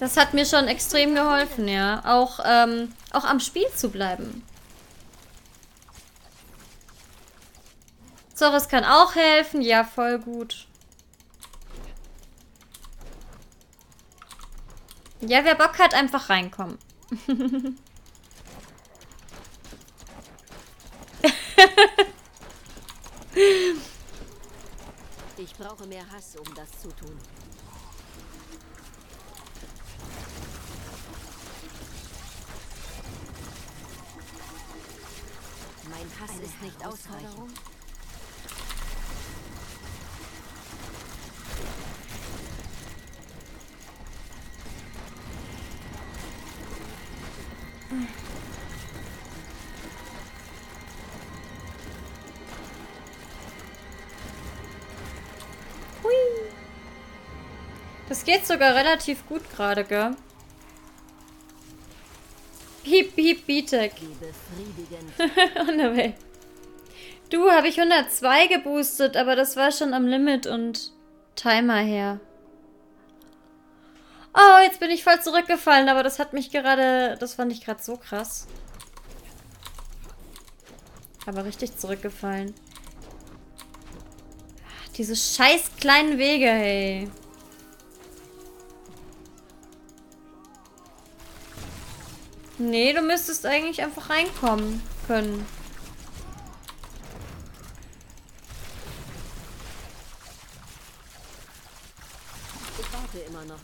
Das hat mir schon extrem geholfen, ja. Auch am Spiel zu bleiben. Zoris kann auch helfen. Ja, voll gut. Ja, wer Bock hat, einfach reinkommen. Ich brauche mehr Hass, um das zu tun. Mein Hass ist nicht ausreichend. Hui. Das geht sogar relativ gut gerade, gell? Piep, piep, Bitek. Oh no way. Du, habe ich 102 geboostet, aber das war schon am Limit und Timer her. Oh, jetzt bin ich voll zurückgefallen, aber das hat mich gerade... Das fand ich gerade so krass. Aber richtig zurückgefallen. Ach, diese scheiß kleinen Wege, hey. Nee, du müsstest eigentlich einfach reinkommen können. Ich warte immer noch.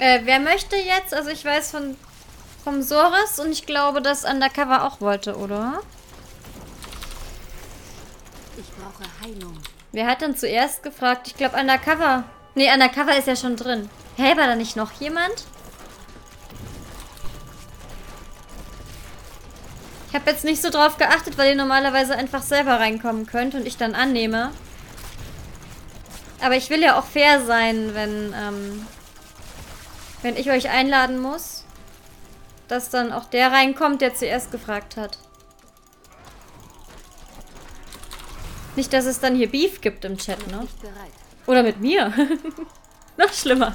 Wer möchte jetzt? Also ich weiß vom Soris und ich glaube, dass Undercover auch wollte, oder? Ich brauche Heilung. Wer hat denn zuerst gefragt? Ich glaube Undercover. Nee, Undercover ist ja schon drin. Hä, war da nicht noch jemand? Ich habe jetzt nicht so drauf geachtet, weil ihr normalerweise einfach selber reinkommen könnt und ich dann annehme. Aber ich will ja auch fair sein, wenn ich euch einladen muss, dass dann auch der reinkommt, der zuerst gefragt hat. Nicht, dass es dann hier Beef gibt im Chat, ne? Oder mit mir. Noch schlimmer.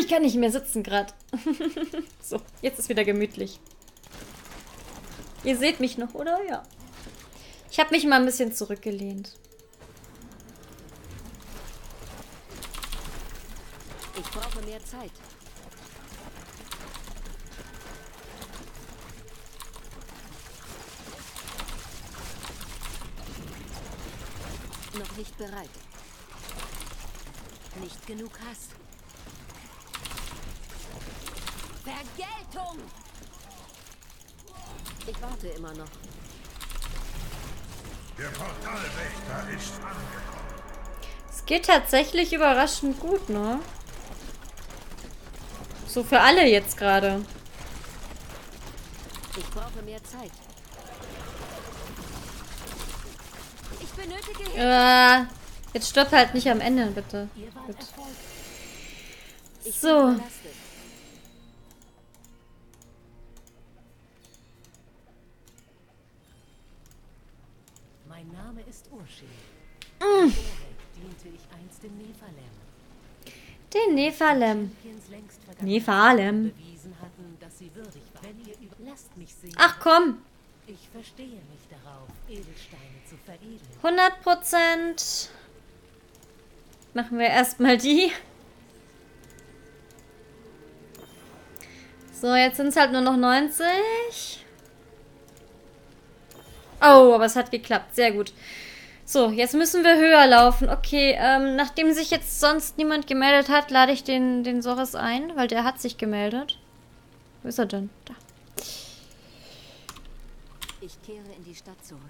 Ich kann nicht mehr sitzen gerade. So, jetzt ist wieder gemütlich. Ihr seht mich noch, oder? Ja. Ich habe mich mal ein bisschen zurückgelehnt. Ich brauche mehr Zeit. Noch nicht bereit. Nicht genug Hass. Vergeltung! Ich warte immer noch. Der Portalwächter ist angekommen. Es geht tatsächlich überraschend gut, ne? So für alle jetzt gerade. Ich brauche mehr Zeit. Ich benötige Hilfe. Jetzt stopp halt nicht am Ende, bitte. Gut. So. Mein Name ist Urschi. Diente ich einst dem Nephalem. Den Nephalem. Nephalem. Ach komm. Ich verstehe mich darauf, Edelsteine zu veredeln. 100%. Machen wir erstmal die. So, jetzt sind es halt nur noch 90. Oh, aber es hat geklappt. Sehr gut. So, jetzt müssen wir höher laufen. Okay, nachdem sich jetzt sonst niemand gemeldet hat, lade ich den Soris ein, weil der hat sich gemeldet. Wo ist er denn? Da. Ich kehre in die Stadt zurück.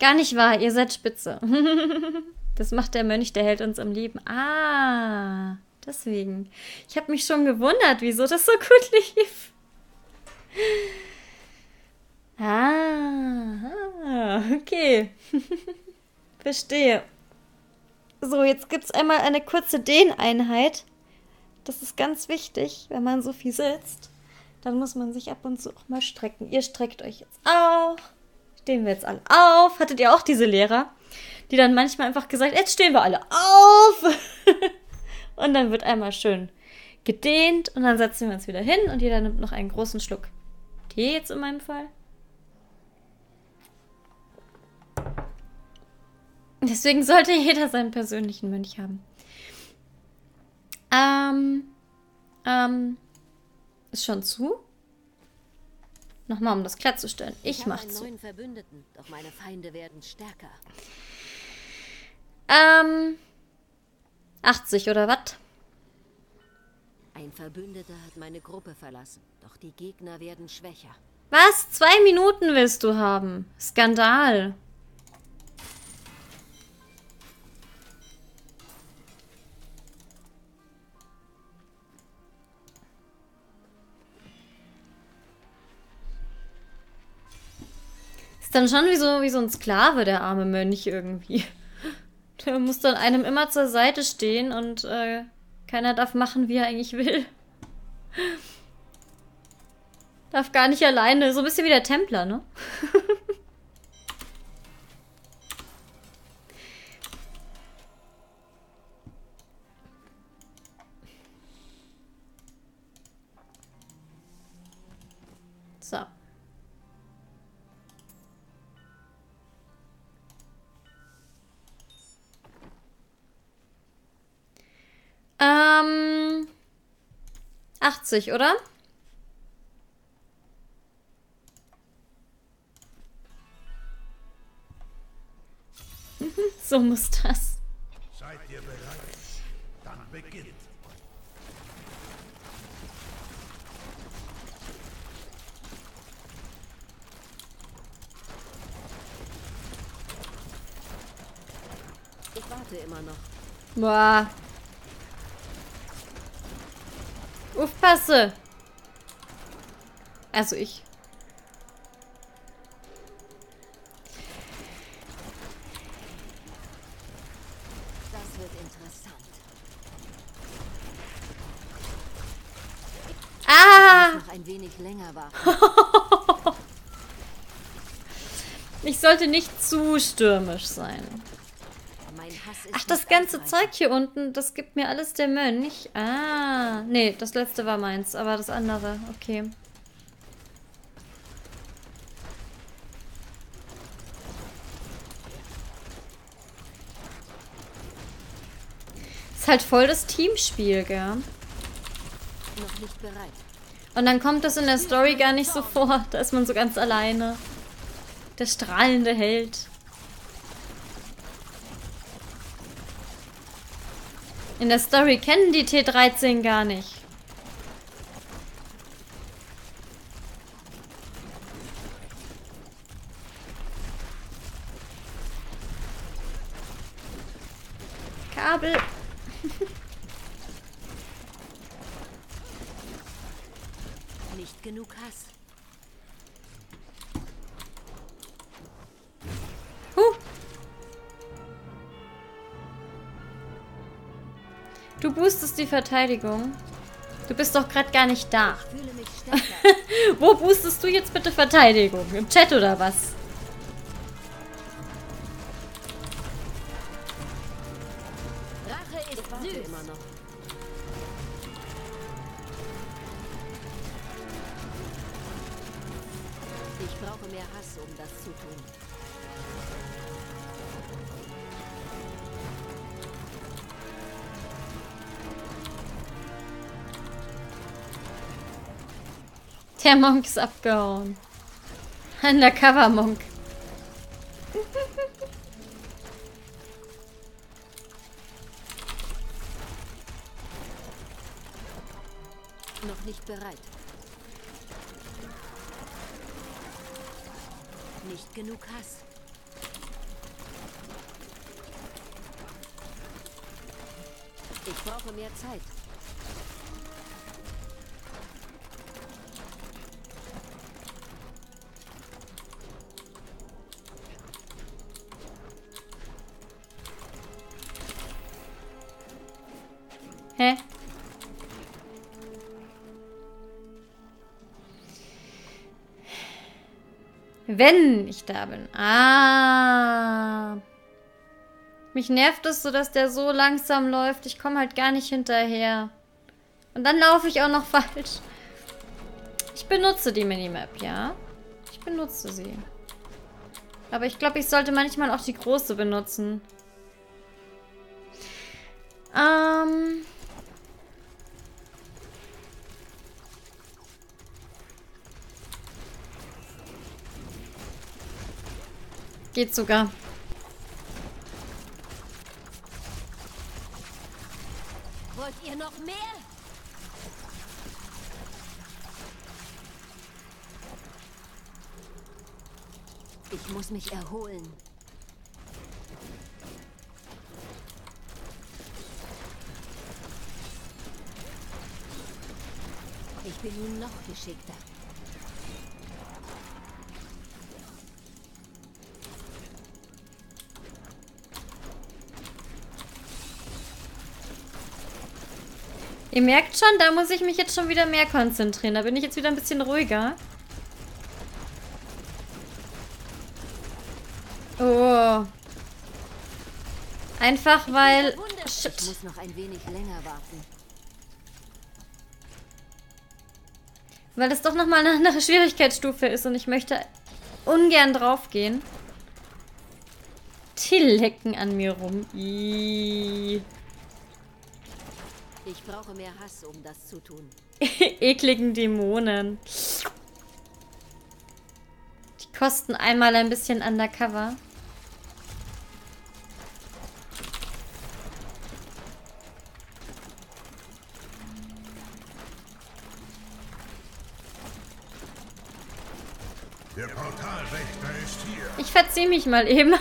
Gar nicht wahr, ihr seid spitze. Das macht der Mönch, der hält uns am Leben. Ah, deswegen. Ich habe mich schon gewundert, wieso das so gut lief. Ah, okay. Verstehe. So, jetzt gibt es einmal eine kurze Dehneinheit. Das ist ganz wichtig, wenn man so viel sitzt. Dann muss man sich ab und zu auch mal strecken. Ihr streckt euch jetzt auch. Stehen wir jetzt alle auf. Hattet ihr auch diese Lehrer, die dann manchmal einfach gesagt, jetzt stehen wir alle auf. Und dann wird einmal schön gedehnt. Und dann setzen wir uns wieder hin und jeder nimmt noch einen großen Schluck Tee jetzt in meinem Fall. Deswegen sollte jeder seinen persönlichen Mönch haben. Ist schon zu? Nochmal, um das klarzustellen. Ich mach zu. Neuen Verbündeten, doch meine Feinde werden stärker. 80 oder was? Ein Verbündeter hat meine Gruppe verlassen, doch die Gegner werden schwächer. Was? 2 Minuten willst du haben? Skandal. Ist dann schon wie so ein Sklave, der arme Mönch irgendwie. Der muss dann einem immer zur Seite stehen und keiner darf machen, wie er eigentlich will. Darf gar nicht alleine. So ein bisschen wie der Templer, ne? So. Oder? So muss das. Seid ihr bereit? Dann beginnt. Ich warte immer noch. Boah. Aufpasse! Also ich. Das wird interessant. Ah! Ich muss noch ein wenig länger warten. Ich sollte nicht zu stürmisch sein. Ach, das ganze Zeug hier unten, das gibt mir alles der Mönch. Ah, nee, das letzte war meins, aber das andere, okay. Ist halt voll das Teamspiel, gell? Noch nicht bereit. Und dann kommt das in der Story gar nicht so vor, da ist man so ganz alleine. Der strahlende Held. In der Story kennen die T13 gar nicht. Kabel. Nicht genug Hass. Du boostest die Verteidigung. Du bist doch gerade gar nicht da. Wo boostest du jetzt bitte Verteidigung? Im Chat oder was? Der Monk ist abgehauen. Undercover-Monk. Noch nicht bereit. Nicht genug Hass. Ich brauche mehr Zeit. Hä? Wenn ich da bin. Ah. Mich nervt es so, dass der so langsam läuft. Ich komme halt gar nicht hinterher. Und dann laufe ich auch noch falsch. Ich benutze die Minimap, ja? Ich benutze sie. Aber ich glaube, ich sollte manchmal auch die große benutzen. Geht sogar. Wollt ihr noch mehr? Ich muss mich erholen. Ich bin nun noch geschickter. Ihr merkt schon, da muss ich mich jetzt schon wieder mehr konzentrieren. Da bin ich jetzt wieder ein bisschen ruhiger. Oh. Einfach weil... Shit. Ich muss noch ein wenig länger warten. Weil das doch nochmal eine andere Schwierigkeitsstufe ist und ich möchte ungern draufgehen. Die lecken an mir rum. Iiii. Ich brauche mehr Hass, um das zu tun. Ekligen Dämonen. Die kosten einmal ein bisschen undercover. Der Portalwächter ist hier. Ich verziehe mich mal eben.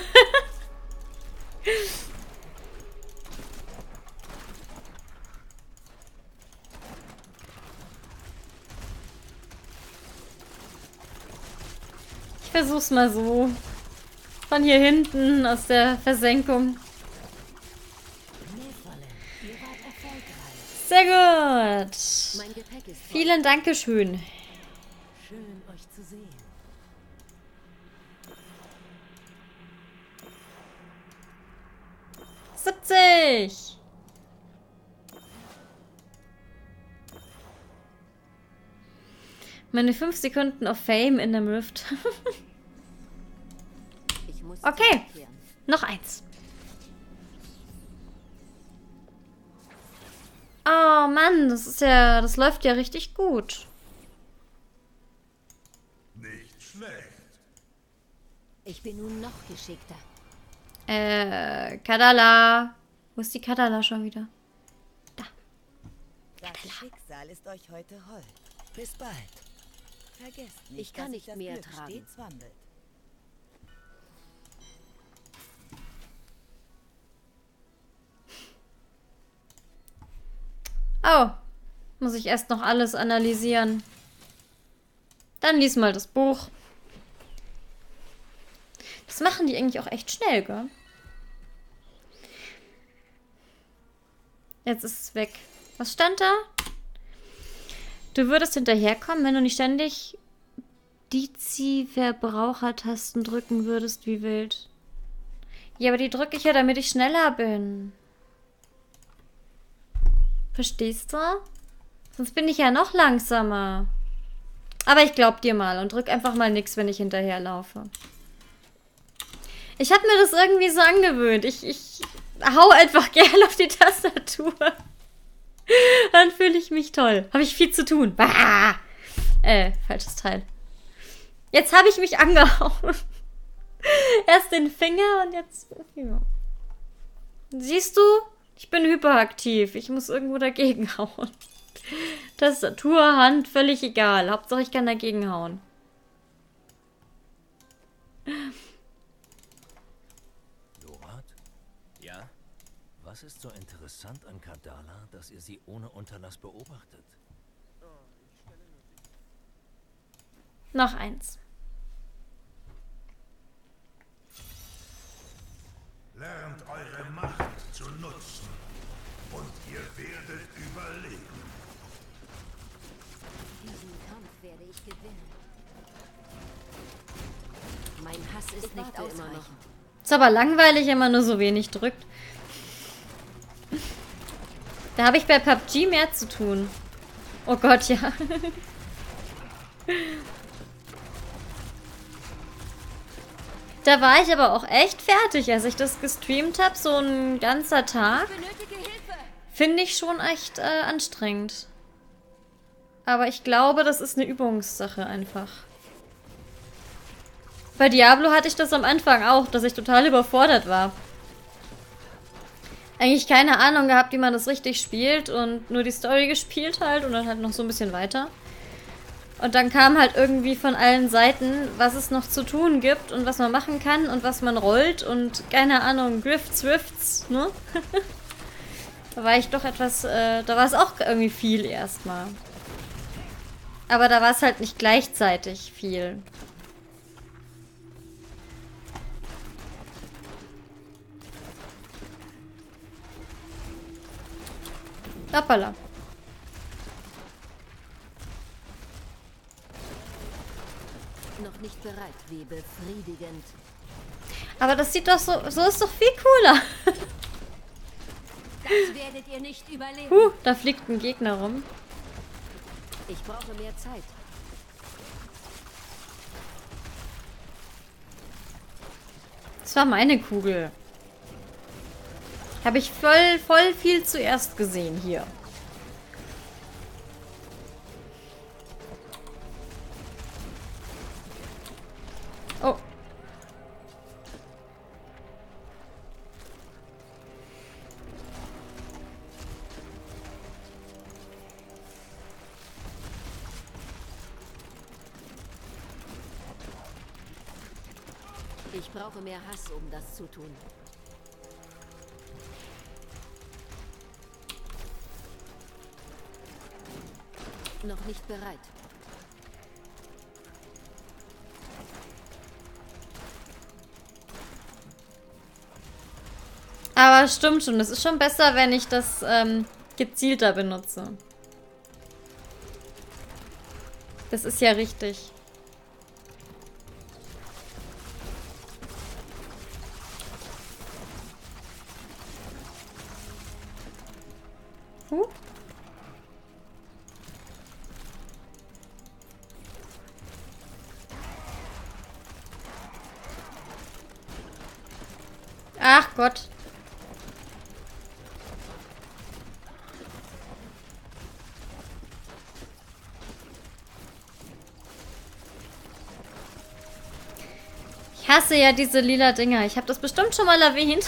Versuch's mal so. Von hier hinten, aus der Versenkung. Sehr gut. Vielen Dankeschön. Schön, euch zu sehen. Meine 5 Sekunden auf Fame in dem Rift. Okay, noch eins. Oh Mann, das ist ja, das läuft ja richtig gut. Nicht schlecht. Ich bin nun noch geschickter. Kadala. Wo ist die Kadala schon wieder? Da. Kadala. Das Schicksal ist euch heute hold. Bis bald. Vergesst nicht, ich kann nicht mehr tragen. Oh, muss ich erst noch alles analysieren. Dann lies mal das Buch. Das machen die eigentlich auch echt schnell, gell? Jetzt ist es weg. Was stand da? Du würdest hinterherkommen, wenn du nicht ständig die Ziehverbrauchertasten drücken würdest, wie wild. Ja, aber die drücke ich ja, damit ich schneller bin. Verstehst du? Sonst bin ich ja noch langsamer. Aber ich glaub dir mal und drück einfach mal nix, wenn ich hinterherlaufe. Ich hab mir das irgendwie so angewöhnt. Ich hau einfach gerne auf die Tastatur. Dann fühle ich mich toll. Habe ich viel zu tun. Bah! Falsches Teil. Jetzt habe ich mich angehauen. Erst den Finger und jetzt... Ja. Siehst du? Ich bin hyperaktiv. Ich muss irgendwo dagegen hauen. Tastatur, Hand, völlig egal. Hauptsache ich kann dagegen hauen. Dorat? Ja? Was ist so interessant an Kadala, dass ihr sie ohne Unterlass beobachtet? Noch eins. Lernt eure Macht zu nutzen und ihr werdet überleben. Diesen Kampf werde ich gewinnen. Mein Hass ist nicht ausreichend. Ist aber langweilig, wenn man nur so wenig drückt. Da habe ich bei PUBG mehr zu tun. Oh Gott, ja. Da war ich aber auch echt fertig, als ich das gestreamt habe, so ein ganzer Tag. Finde ich schon echt anstrengend. Aber ich glaube, das ist eine Übungssache einfach. Bei Diablo hatte ich das am Anfang auch, dass ich total überfordert war. Eigentlich keine Ahnung gehabt, wie man das richtig spielt und nur die Story gespielt halt und dann halt noch so ein bisschen weiter. Und dann kam halt irgendwie von allen Seiten, was es noch zu tun gibt und was man machen kann und was man rollt und keine Ahnung, Grifts, Rifts, ne? Da war ich doch etwas, da war es auch irgendwie viel erstmal. Aber da war es halt nicht gleichzeitig viel. Hoppala. Noch nicht bereit, wie befriedigend. Aber das sieht doch so ist doch viel cooler. Das werdet ihr nicht überleben. Da fliegt ein Gegner rum. Ich brauche mehr Zeit. Das war meine Kugel. Habe ich voll viel zuerst gesehen hier. Oh. Ich brauche mehr Hass, um das zu tun. Noch nicht bereit. Aber stimmt schon, das ist schon besser, wenn ich das gezielter benutze. Das ist ja richtig. Ach Gott. Ich hasse ja diese lila Dinger. Ich habe das bestimmt schon mal erwähnt.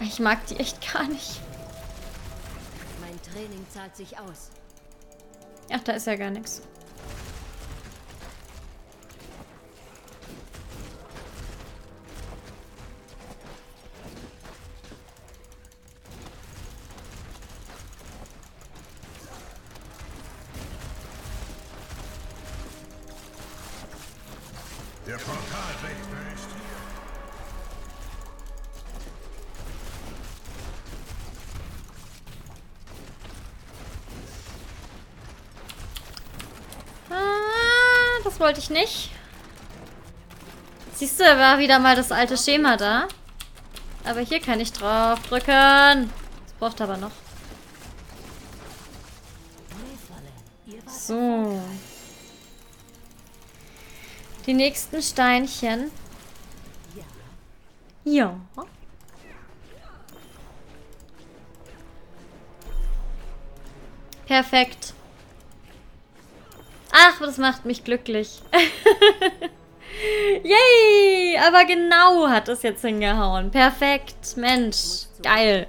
Ich mag die echt gar nicht. Mein Training zahlt sich aus. Ach, da ist ja gar nichts. Der Portalwechsel ist hier. wollte ich nicht. Siehst du, war wieder mal das alte Schema da. Aber hier kann ich drauf drücken. Das braucht aber noch. So. Die nächsten Steinchen. Ja. Perfekt. Ach, das macht mich glücklich. Yay! Aber genau hat es jetzt hingehauen. Perfekt. Mensch. Geil.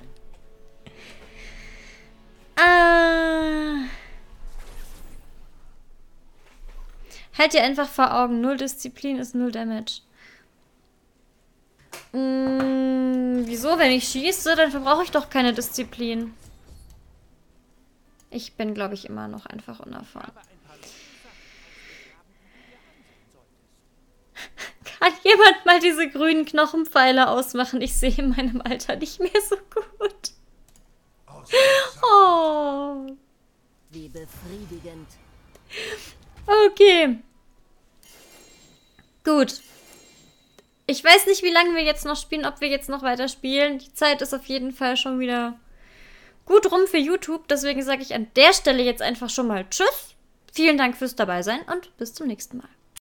Halt dir einfach vor Augen. 0 Disziplin ist 0 Damage. Wieso? Wenn ich schieße, dann verbrauche ich doch keine Disziplin. Ich bin, glaube ich, immer noch einfach unerfahren. Kann jemand mal diese grünen Knochenpfeile ausmachen? Ich sehe in meinem Alter nicht mehr so gut. Oh. Wie befriedigend. Okay. Gut. Ich weiß nicht, wie lange wir jetzt noch spielen, ob wir jetzt noch weiter spielen. Die Zeit ist auf jeden Fall schon wieder gut rum für YouTube. Deswegen sage ich an der Stelle jetzt einfach schon mal Tschüss. Vielen Dank fürs Dabeisein und bis zum nächsten Mal.